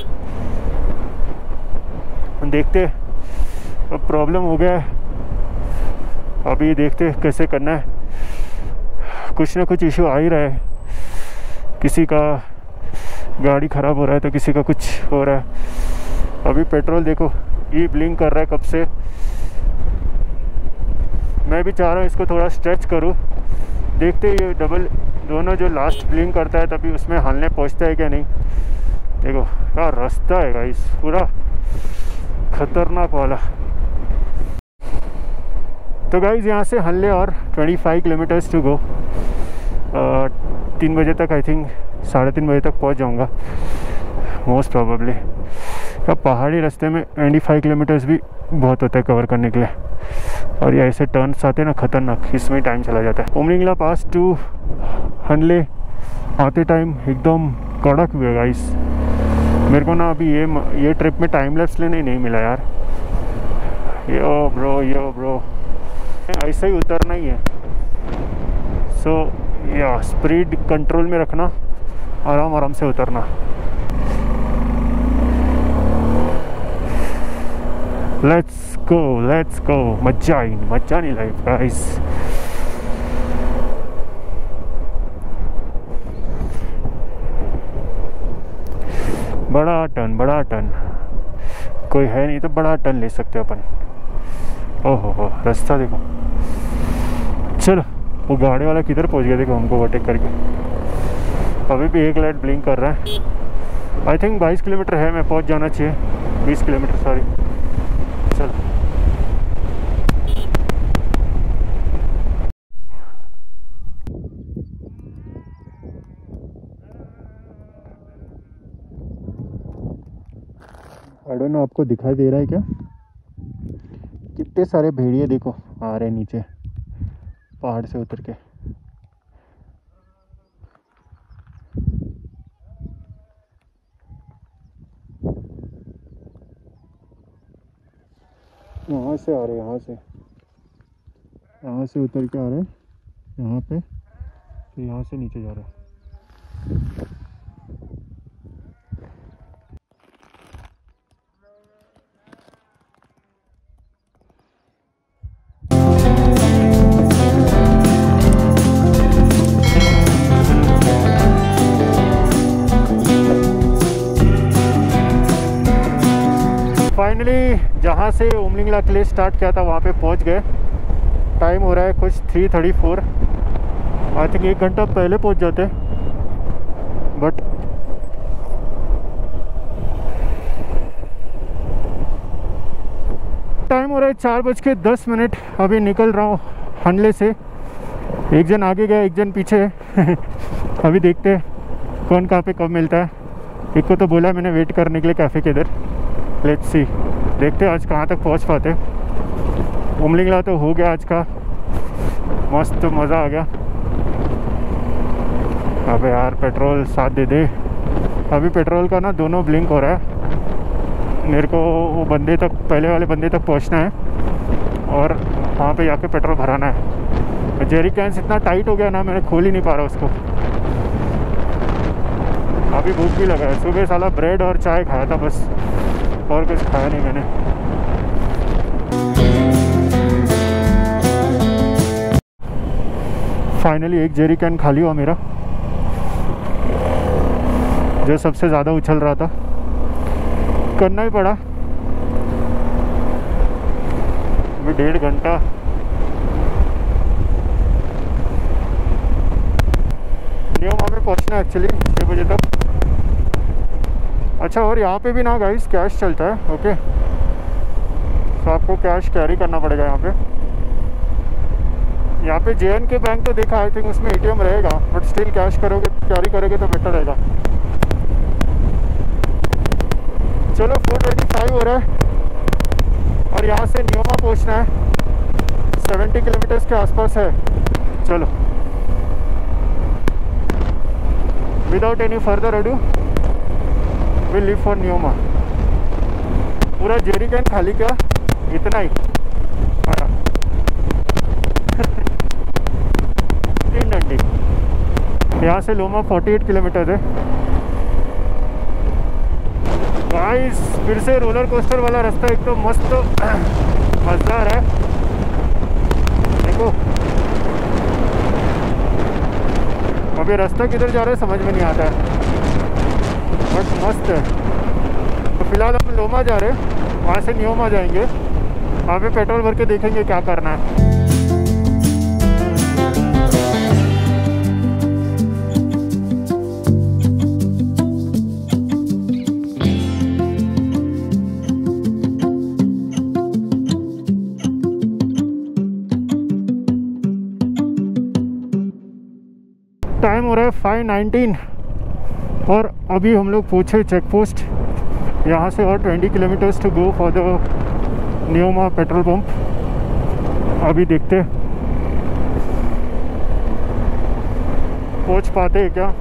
देखते अब प्रॉब्लम हो गया है, अभी देखते कैसे करना है। कुछ ना कुछ इशू आ ही रहा है, किसी का गाड़ी ख़राब हो रहा है तो किसी का कुछ हो रहा है। अभी पेट्रोल देखो ये ब्लिंक कर रहा है कब से। मैं भी चाह रहा हूँ इसको थोड़ा स्ट्रेच करूँ, देखते ये डबल दोनों जो लास्ट ब्लिंक करता है तभी उसमें हालने पहुँचता है क्या नहीं। देखो क्या रास्ता है गाइस, पूरा खतरनाक वाला। तो गाइस यहाँ से हल्ले और 25 किलोमीटर्स टू गो। 3 बजे तक आई थिंक 3:30 बजे तक पहुँच जाऊँगा मोस्ट प्रोबेबली। अब पहाड़ी रास्ते में 25 किलोमीटर्स भी बहुत होता है कवर करने के लिए, और ये ऐसे टर्न्स आते हैं ना खतरनाक, इसमें टाइम चला जाता है। उमलिंग ला पास टू हनले आते टाइम एकदम कड़क हुआ गाइस। मेरे को ना अभी ये ट्रिप में टाइम लैप्स लेने नहीं मिला यार। यो ब्रो ऐसे ही उतरना ही है। सो या स्पीड कंट्रोल में रखना, आराम आराम से उतरना। लेट्स गो मजा नहीं लाइफ गाइस। बड़ा टर्न कोई है नहीं तो बड़ा टर्न ले सकते अपन। ओहो रास्ता देखो। चलो वो गाड़ी वाला किधर पहुंच गया, देखो हमको ओवरटेक करके। अभी भी एक लाइट ब्लिंक कर रहा है। आई थिंक 22 किलोमीटर है, मैं पहुंच जाना चाहिए। 20 किलोमीटर सॉरी। चलो ना आपको दिखाई दे रहा है क्या, कितने सारे भेड़िए देखो आ रहे नीचे पहाड़ से उतर के। यहाँ से उतर के आ रहे हैं यहाँ पे, फिर यहाँ से नीचे जा रहे हैं। फाइनली जहाँ से उमलिंग ला के लिए स्टार्ट किया था वहाँ पे पहुँच गए। टाइम हो रहा है कुछ 3:34। आई थिंक 1 घंटा पहले पहुँच जाते बट टाइम हो रहा है 4:10। अभी निकल रहा हूँ हनले से। एक जन आगे गया, एक जन पीछे है। अभी देखते हैं कौन कहाँ पे कब मिलता है। एक को तो बोला मैंने वेट करने के लिए कैफ़े के इधर। लेट्स सी, देखते आज कहाँ तक पहुँच पाते। उमलिंग ला तो हो गया आज का, मस्त मज़ा आ गया। अबे यार पेट्रोल साथ दे दे। अभी पेट्रोल का ना दोनों ब्लिंक हो रहा है, मेरे को वो बंदे तक, पहले वाले बंदे तक पहुंचना है और वहाँ पे जाके पेट्रोल भराना है। जेरी कैंस इतना टाइट हो गया ना, मैंने खोल ही नहीं पा रहा उसको। अभी भूख भी लगा है, सुबह साला ब्रेड और चाय खाया था बस, और कुछ खाया नहीं मैंने। फाइनली एक जेरी कैन खाली हुआ मेरा, जो सबसे ज़्यादा उछल रहा था, करना ही पड़ा। अभी 1.5 घंटा न्योमा में पहुँचना एक्चुअली 6 बजे तक। अच्छा, और यहाँ पे भी ना गाइस कैश चलता है, ओके, तो आपको कैश कैरी करना पड़ेगा। यहाँ पे JNK बैंक तो देखा, आई थिंक उसमें ATM रहेगा, बट स्टिल कैश करोगे, कैरी करोगे तो बेटर रहेगा। चलो 4:25 हो रहा है और यहाँ से न्योमा पहुँचना है, 70 किलोमीटर्स के आसपास है। चलो without any further ado we leave for Nyoma. पूरा जेरी कैन खाली क्या, इतना ही 3 डंडी। यहाँ से लोमा 48 किलोमीटर है। गाइस फिर से रोलर कोस्टर वाला रास्ता एकदम मस्त मज़ेदार है। देखो अभी रास्ता किधर जा रहा है समझ में नहीं आता है, बट मस्त है। तो फिलहाल हम लोमा जा रहे हैं, वहाँ से न्योमा जाएंगे, वहाँ पे पेट्रोल भर के देखेंगे क्या करना है। टाइम हो रहा है 5:19 और अभी हम लोग पहुँचे चेक पोस्ट। यहाँ से और 20 kilometres to go for the Nyoma petrol pump. अभी देखते पहुँच पाते हैं क्या।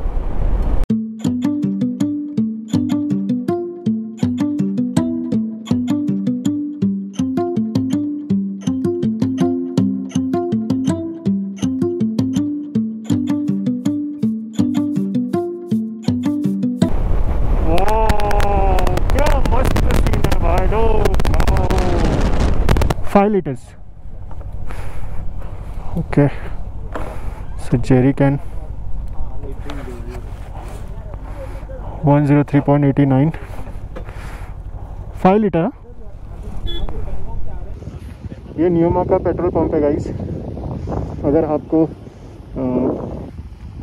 Okay, so jerry can 103.89 5 litre. ये न्योमा का पेट्रोल पंप है गाइस। अगर आपको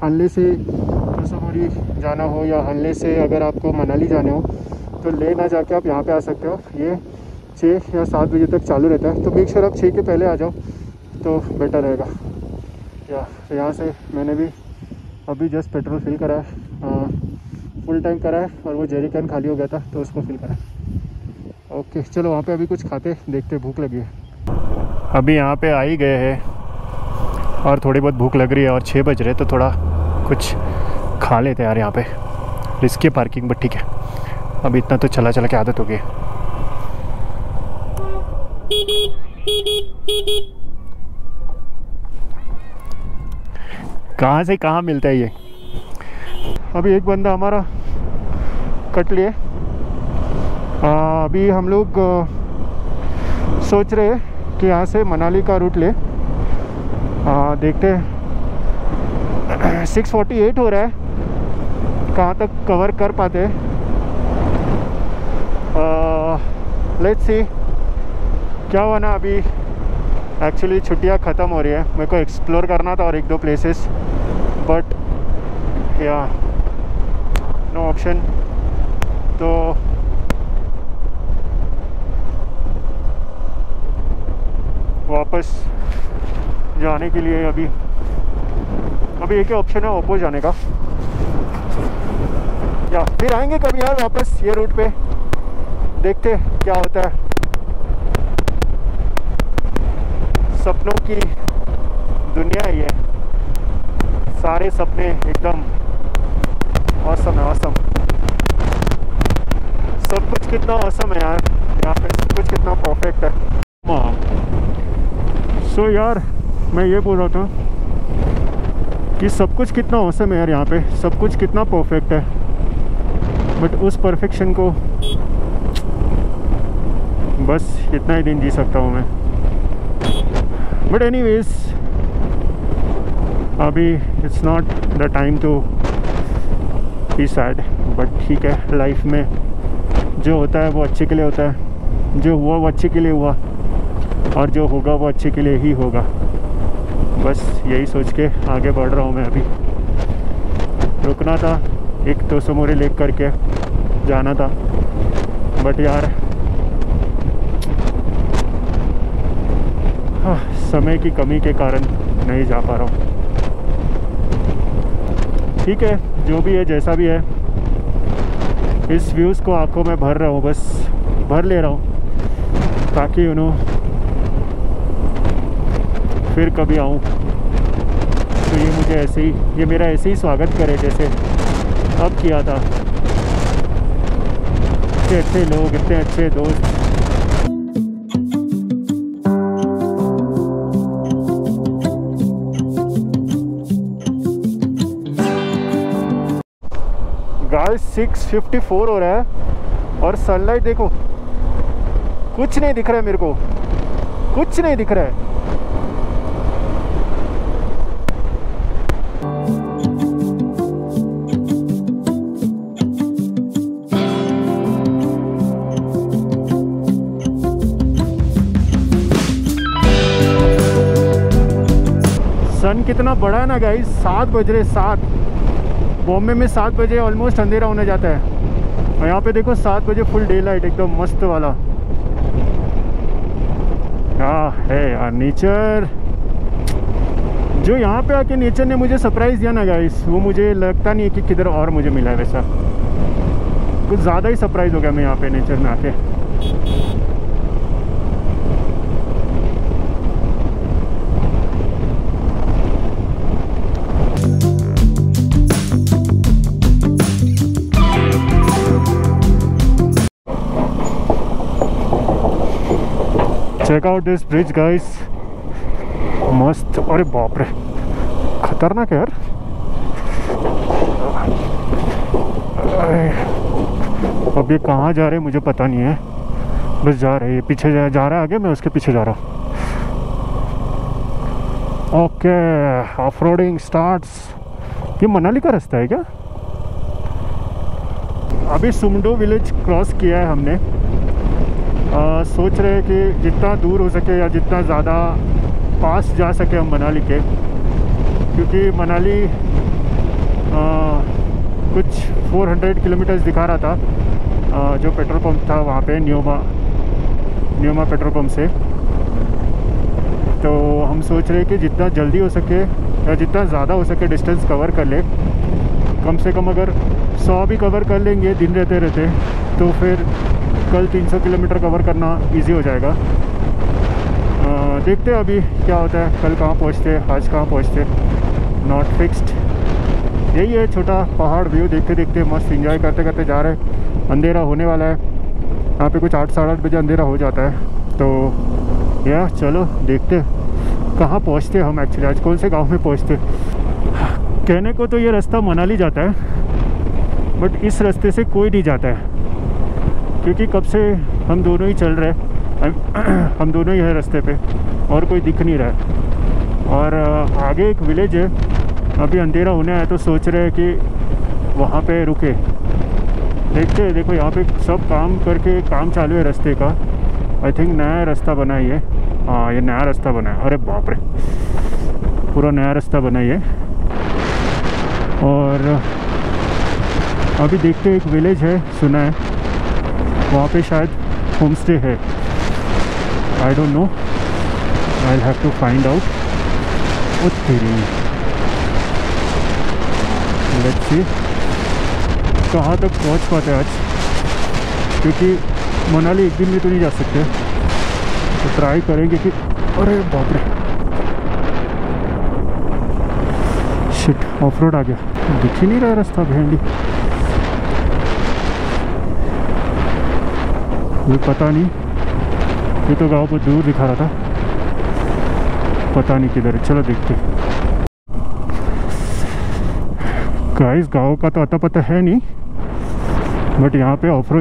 हनले से कसमोरी जाना हो या हनले से अगर आपको मनाली जाने हो तो ले ना जाके आप यहाँ पे आ सकते हो। ये 6 या 7 बजे तक चालू रहता है, तो मेक श्योर आप 6 के पहले आ जाओ तो बेटर रहेगा। या यहाँ से मैंने भी अभी जस्ट पेट्रोल फिल करा है, फुल टाइम करा है, और वो जेरी कैन खाली हो गया था तो उसको फिल करा है। ओके चलो वहाँ पे अभी कुछ खाते देखते, भूख लगी है। अभी यहाँ पे आ ही गए हैं और थोड़ी बहुत भूख लग रही है और 6 बज रहे तो थोड़ा कुछ खा लेते हैं यार। यहाँ पर रिस्की पार्किंग बट ठीक है, अभी इतना तो चला चला के आदत हो गई। कहाँ से कहाँ मिलता है ये। अभी एक बंदा हमारा कट लिए। अभी हम लोग सोच रहे हैं कि यहाँ से मनाली का रूट ले। देखते हैं 6:48 हो रहा है, कहाँ तक कवर कर पाते हैं। लेट्स सी क्या हुआ ना। अभी एक्चुअली छुट्टियाँ ख़त्म हो रही है, मेरे को एक्सप्लोर करना था और 1-2 places, but yeah no option. तो वापस जाने के लिए अभी एक ही ऑप्शन है, ओप्पो जाने का। या फिर आएंगे कभी यार वापस ये रूट पे, देखते क्या होता है। सपनों की दुनिया ही है, सारे सपने एकदम औसम है, औसम। सब कुछ कितना औसम है यार, यहाँ पे सब कुछ कितना परफेक्ट है। सो यार मैं ये बोल रहा था कि सब कुछ कितना औसम है यार, यहाँ पे सब कुछ कितना परफेक्ट है, बट उस परफेक्शन को बस इतना ही दिन जी सकता हूँ मैं। बट एनीवेज अभी it's not the time to be sad, but ठीक है, लाइफ में जो होता है वो अच्छे के लिए होता है, जो हुआ वो अच्छे के लिए हुआ और जो होगा वो अच्छे के लिए ही होगा, बस यही सोच के आगे बढ़ रहा हूँ मैं। अभी रुकना था एक तो सोमोरे लेक करके जाना था, बट यार समय की कमी के कारण नहीं जा पा रहा हूँ। ठीक है, जो भी है जैसा भी है, इस व्यूज़ को आंखों में भर रहा हूँ, बस भर ले रहा हूँ ताकि उन्होंने फिर कभी आऊँ तो ये मुझे ऐसे ही, ये मेरा ऐसे ही स्वागत करे जैसे अब किया था। इतने अच्छे लोग, इतने अच्छे दोस्त। गाइस 6:54 हो रहा है और सनलाइट देखो, कुछ नहीं दिख रहा है मेरे को, कुछ नहीं दिख रहा है। सन कितना बड़ा है ना गाइस, 7 बज रहे 7। बॉम्बे में 7 बजे ऑलमोस्ट अंधेरा होने जाता है और यहाँ पे देखो 7 बजे फुल डे लाइट, एकदम मस्त वाला। हाँ है यार नेचर, जो यहाँ पे आके नेचर ने मुझे सरप्राइज़ दिया ना गाइस, वो मुझे लगता नहीं है कि किधर और मुझे मिला है। वैसा कुछ ज़्यादा ही सरप्राइज़ हो गया मैं यहाँ पे नेचर में आके। Check out this bridge guys, मस्त। अरे बाप रे, खतरनाक है यार। अब ये कहाँ जा रहे हैं मुझे पता नहीं है, बस जा रहे हैं, पीछे जा रहा है, आगे मैं उसके पीछे जा रहा हूँ। Okay, off roading start. ये मनाली का रास्ता है क्या? अभी सुमडो विलेज क्रॉस किया है हमने। सोच रहे हैं कि जितना दूर हो सके या जितना ज़्यादा पास जा सके हम मनाली के, क्योंकि मनाली कुछ 400 किलोमीटर्स दिखा रहा था जो पेट्रोल पंप था वहाँ पे, न्योमा पेट्रोल पंप से। तो हम सोच रहे हैं कि जितना जल्दी हो सके या जितना ज़्यादा हो सके डिस्टेंस कवर कर ले। कम से कम अगर 100 भी कवर कर लेंगे दिन रहते रहते तो फिर कल 300 किलोमीटर कवर करना इजी हो जाएगा। देखते हैं अभी क्या होता है, कल कहाँ पहुँचते, आज कहाँ पहुँचते, नॉट फिक्स्ड। यही है छोटा पहाड़ व्यू, देखते देखते मस्त एंजॉय करते करते जा रहे। अंधेरा होने वाला है यहाँ पे, कुछ 8 साढ़े 8 बजे अंधेरा हो जाता है। तो यार चलो देखते कहाँ पहुँचते हम एक्चुअली, आज कौन से गाँव में पहुँचते। कहने को तो ये रास्ता मनाली जाता है, बट इस रास्ते से कोई नहीं जाता है, क्योंकि कब से हम दोनों ही चल रहे हैं, हम दोनों ही हैं रास्ते पे और कोई दिख नहीं रहा। और आगे एक विलेज है, अभी अंधेरा होने आया तो सोच रहे हैं कि वहाँ पे रुके, देखते। देखो यहाँ पे सब काम करके, काम चालू है रास्ते का। आई थिंक नया रास्ता बना है, हाँ ये नया रास्ता बना है। अरे बाप रे, पूरा नया रास्ता बना है। और अभी देखते एक विलेज है, सुना है वहाँ पे शायद होम स्टे है, I don't know, I have to find out. Let's see कहाँ तक पहुँच पाते आज, क्योंकि मनाली एक दिन में तो नहीं जा सकते, तो ट्राई करेंगे कि। अरे बाप रे, शिट, ऑफ रोड आ गया, दिख ही नहीं रहा रास्ता, भेंडी। ये पता नहीं, ये तो गाँव बहुत दूर दिखा रहा था, पता नहीं किधर है। चलो देखते गाइस, गाँव का तो अता पता है नहीं, बट यहाँ पे ऑफ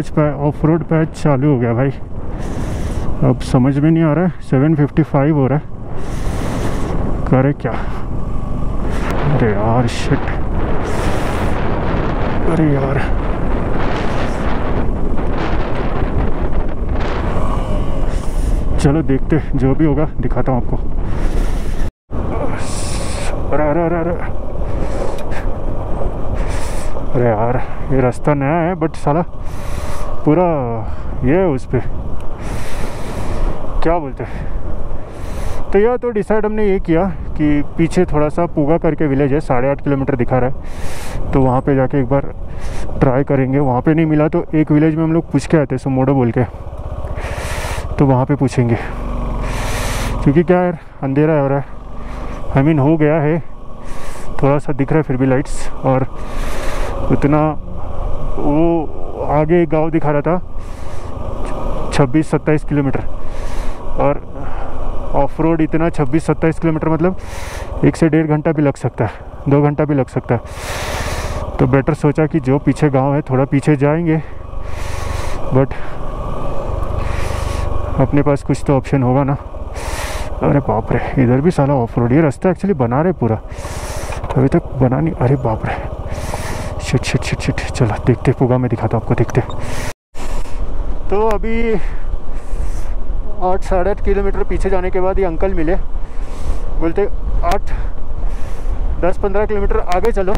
रोड पैच चालू हो गया भाई। अब समझ में नहीं आ रहा है, 755 हो रहा है, करे क्या। अरे यार शिट, अरे यार चलो देखते जो भी होगा, दिखाता हूँ आपको। अरे अरे अरे अरे यार, ये रास्ता नया है बट साला पूरा ये है उस पर, क्या बोलते हैं। तो यह तो डिसाइड हमने ये किया कि पीछे थोड़ा सा पूगा करके विलेज है, 8.5 किलोमीटर दिखा रहा है, तो वहाँ पे जाके एक बार ट्राई करेंगे। वहाँ पे नहीं मिला तो एक विलेज में हम लोग पूछ के आते, सुमोडो बोल के, तो वहाँ पे पूछेंगे, क्योंकि क्या यार अंधेरा हो रहा है, आई मीन हो गया है, थोड़ा सा दिख रहा है फिर भी लाइट्स, और उतना वो आगे गाँव दिखा रहा था 26-27 किलोमीटर, और ऑफ रोड इतना 26-27 किलोमीटर मतलब 1 से 1.5 घंटा भी लग सकता है, 2 घंटा भी लग सकता है। तो बेटर सोचा कि जो पीछे गांव है थोड़ा पीछे जाएंगे, बट अपने पास कुछ तो ऑप्शन होगा ना। अरे बाप रे, इधर भी साला ऑफ रोड, ये रास्ता एक्चुअली बना रहे पूरा, अभी तक बना नहीं। अरे बाप रे, शिट शिट शिट शिट। चलो देखते, पूगा में दिखाता हूँ आपको, देखते। तो अभी 8-8.5 किलोमीटर पीछे जाने के बाद ये अंकल मिले, बोलते 8-10-15 किलोमीटर आगे चलो,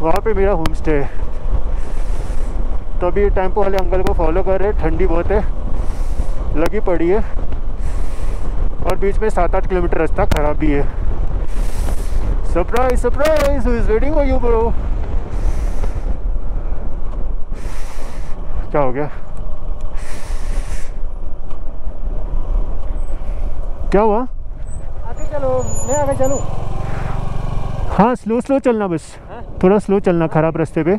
वहाँ पे मेरा होम स्टे है। तो अभी टेम्पो वाले अंकल को फॉलो कर रहे, ठंडी बहुत है, लगी पड़ी है, और बीच में 7-8 किलोमीटर रास्ता खराब भी है। Surprise surprise, who is waiting for you bro. क्या हो गया, क्या हुआ? आगे चलो, मैं आगे चलूं? हाँ स्लो चलना बस, थोड़ा स्लो चलना, खराब रास्ते पे।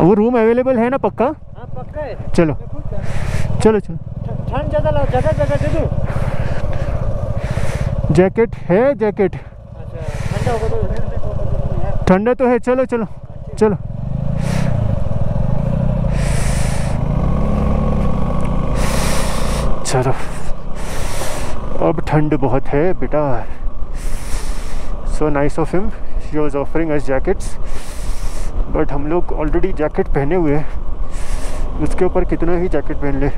वो रूम अवेलेबल है ना पक्का? हाँ पक्का है। चलो चलो चलो, ठंड जगह दे दो, जैकेट है, जैकेट ठंडा तो है। चलो चलो चलो, चलो अब ठंड बहुत है बेटा। So nice of him, he was offering us jackets, but हम लोग ऑलरेडी जैकेट पहने हुए हैं, उसके ऊपर कितना ही जैकेट पहन ले।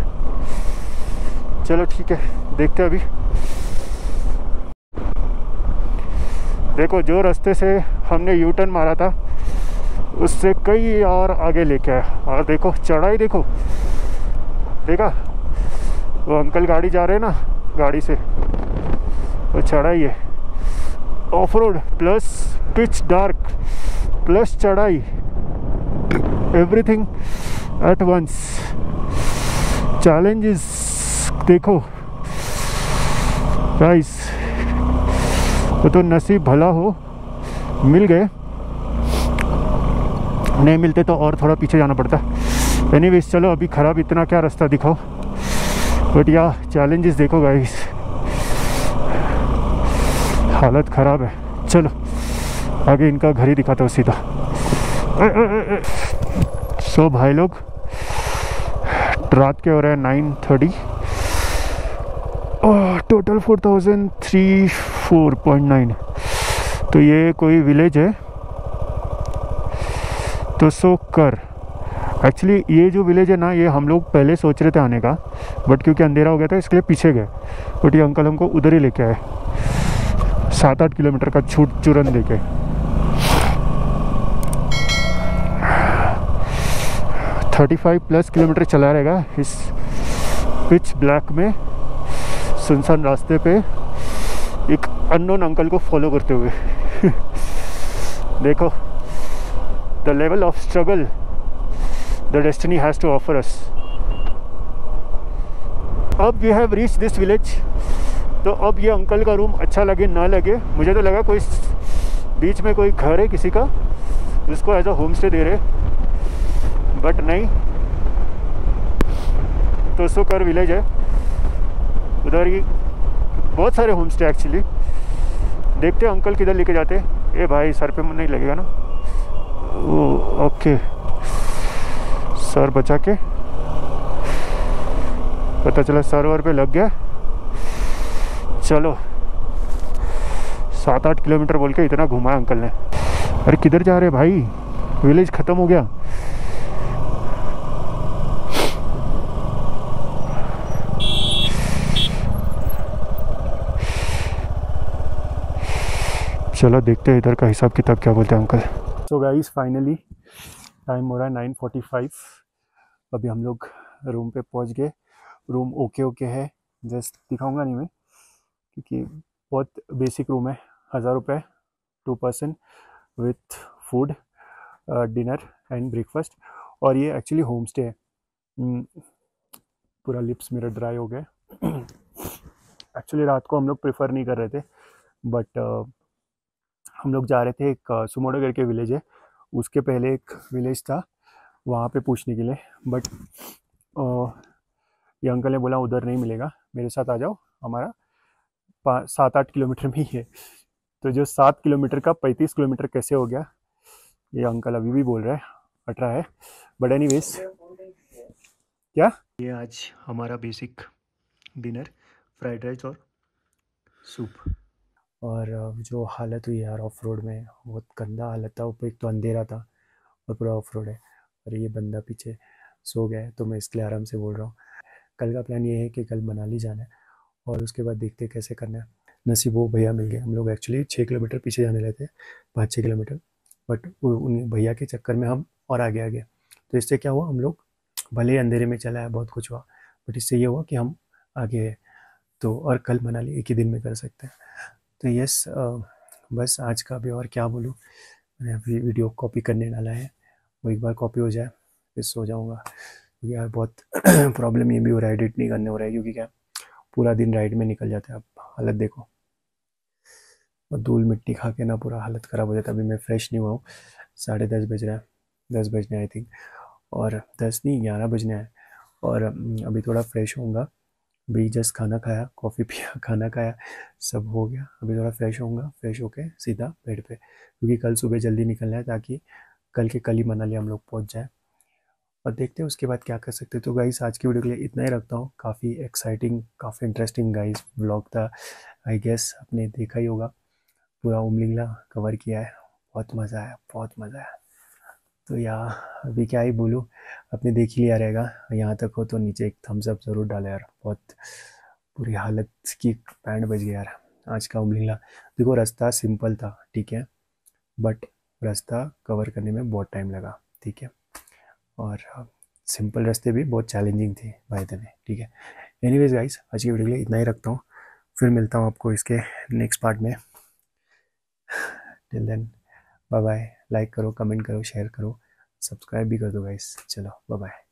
चलो ठीक है, देखते हैं। अभी देखो, जो रास्ते से हमने यू टर्न मारा था उससे कई और आगे लेके आया, और देखो चढ़ाई, देखो देखा वो अंकल गाड़ी जा रहे हैं ना, गाड़ी से वो चढ़ाई है, off road plus pitch dark plus चढ़ाई, एवरीथिंग एट वंस, चैलेंजेस। देखो गाइस, वो तो नसीब भला हो मिल गए, नहीं मिलते तो और थोड़ा पीछे जाना पड़ता। एनीवेज चलो, अभी खराब इतना क्या रास्ता दिखाओ, बट या चैलेंजेस देखो गाइस, हालत ख़राब है। चलो आगे इनका घर ही दिखाता हूँ सीधा। सो भाई लोग, रात के हो रहे हैं 9:30, टोटल 4034.9। तो ये कोई विलेज है, तो सो कर एक्चुअली ये जो विलेज है ना, ये हम लोग पहले सोच रहे थे आने का, बट क्योंकि अंधेरा हो गया था इसके लिए पीछे गए, बट ये अंकल हमको उधर ही लेके आए, 7-8 किलोमीटर का छूट चुरन लेके। के 35+ किलोमीटर चला रहेगा इस पिच ब्लैक में, सुनसान रास्ते पे, एक अननोन अंकल को फॉलो करते हुए। देखो the level of struggle the destiny has to offer us. अब we have reached this village. तो अब ये अंकल का रूम अच्छा लगे ना लगे, मुझे तो लगा कोई बीच में कोई घर है किसी का जिसको एज अ होम स्टे दे रहे, बट नहीं, तो सुकर विलेज है, उधर ही बहुत सारे होम स्टे एक्चुअली। देखते हैं अंकल किधर लेके जाते हैं। ए भाई सर पे मन नहीं लगेगा ना? ओके सर बचा के, पता चला सर पे लग गया। चलो 7-8 किलोमीटर बोल के इतना घुमाया अंकल ने। अरे किधर जा रहे भाई, विलेज ख़त्म हो गया। चलो देखते हैं इधर का हिसाब किताब क्या बोलते हैं uncle. So guys finally time हो रहा है 9:45। अभी हम लोग रूम पे पहुंच गए। रूम ओके है, जस्ट दिखाऊंगा नहीं मैं क्योंकि बहुत बेसिक रूम है। 1000 रुपये 2 person with food, dinner and breakfast. और ये एक्चुअली होम स्टे है। पूरा लिप्स मेरा ड्राई हो गए। एक्चुअली रात को हम लोग प्रेफर नहीं कर रहे थे, बट हम लोग जा रहे थे एक सुमोडो करके विलेज है, उसके पहले एक विलेज था वहाँ पे पूछने के लिए। बट ये अंकल ने बोला उधर नहीं मिलेगा, मेरे साथ आ जाओ, हमारा 7-8 किलोमीटर में ही है। तो जो 7 किलोमीटर का 35 किलोमीटर कैसे हो गया, ये अंकल अभी भी बोल रहे हैं, अट रहा है। बट एनीवेज क्या ये आज हमारा बेसिक डिनर फ्राइड राइस और सूप। और जो हालत हुई यार ऑफ रोड में, बहुत गंदा हालत था। ऊपर एक तो अंधेरा था और पूरा ऑफ रोड है, और ये बंदा पीछे सो गया है, तो मैं इसके लिए आराम से बोल रहा हूँ। कल का प्लान ये है कि कल मनाली जाना है और उसके बाद देखते कैसे करना है। नसीब वो भैया मिल गए। हम लोग एक्चुअली 6 किलोमीटर पीछे जाने लगे थे, 5-6 किलोमीटर, बट उन भैया के चक्कर में हम और आगे आ गए। तो इससे क्या हुआ, हम लोग भले अंधेरे में चलाया, बहुत कुछ हुआ, बट इससे ये हुआ कि हम आगे हैं। तो और कल मनाली एक ही दिन में कर सकते हैं। तो यस बस आज का भी, और क्या बोलूँ, मैंने अभी वीडियो कॉपी करने डाला है, वो एक बार कॉपी हो जाए फिर सो जाऊँगा। यार बहुत प्रॉब्लम ये भी हो रहा है, एडिट नहीं करने हो रहा है, क्योंकि क्या पूरा दिन राइड में निकल जाता है। आप हालत देखो, और धूल मिट्टी खा के ना पूरा हालत ख़राब हो जाता है। अभी मैं फ्रेश नहीं हुआ हूँ, 10:30 बज रहा है, 10 बजने आई थिंक, और 10 नहीं 11 बजने आए। और अभी थोड़ा फ्रेश होऊंगा। अभी जस्ट खाना खाया, कॉफ़ी पिया, खाना खाया, सब हो गया। अभी थोड़ा फ्रेश होऊंगा, फ्रेश होके सीधा बेड पे, क्योंकि कल सुबह जल्दी निकलना है ताकि कल ही मनाली हम लोग पहुँच जाएँ। और देखते हैं उसके बाद क्या कर सकते हैं। तो गाइस आज की वीडियो के लिए इतना ही रखता हूँ। काफ़ी एक्साइटिंग, काफ़ी इंटरेस्टिंग गाइस व्लॉग था, आई गेस आपने देखा ही होगा। पूरा उमलिंग ला कवर किया है, बहुत मज़ा आया, बहुत मज़ा आया। तो यार अभी क्या ही बोलूँ, आपने देख ही लिया रहेगा। यहाँ तक हो तो नीचे एक थम्स अप ज़रूर डाला यार, बहुत पूरी हालत की पैंट बज गई यार। आज का उमलिंग ला देखो, रास्ता सिंपल था ठीक है, बट रास्ता कवर करने में बहुत टाइम लगा ठीक है, और सिंपल रास्ते भी बहुत चैलेंजिंग थे बाय द वे ठीक है। एनीवेज गाइस आज की वीडियो के लिए इतना ही रखता हूँ, फिर मिलता हूँ आपको इसके नेक्स्ट पार्ट में। Till then bye bye. Like करो, कमेंट करो, शेयर करो, सब्सक्राइब भी कर दो गाइस। चलो बाय बाय।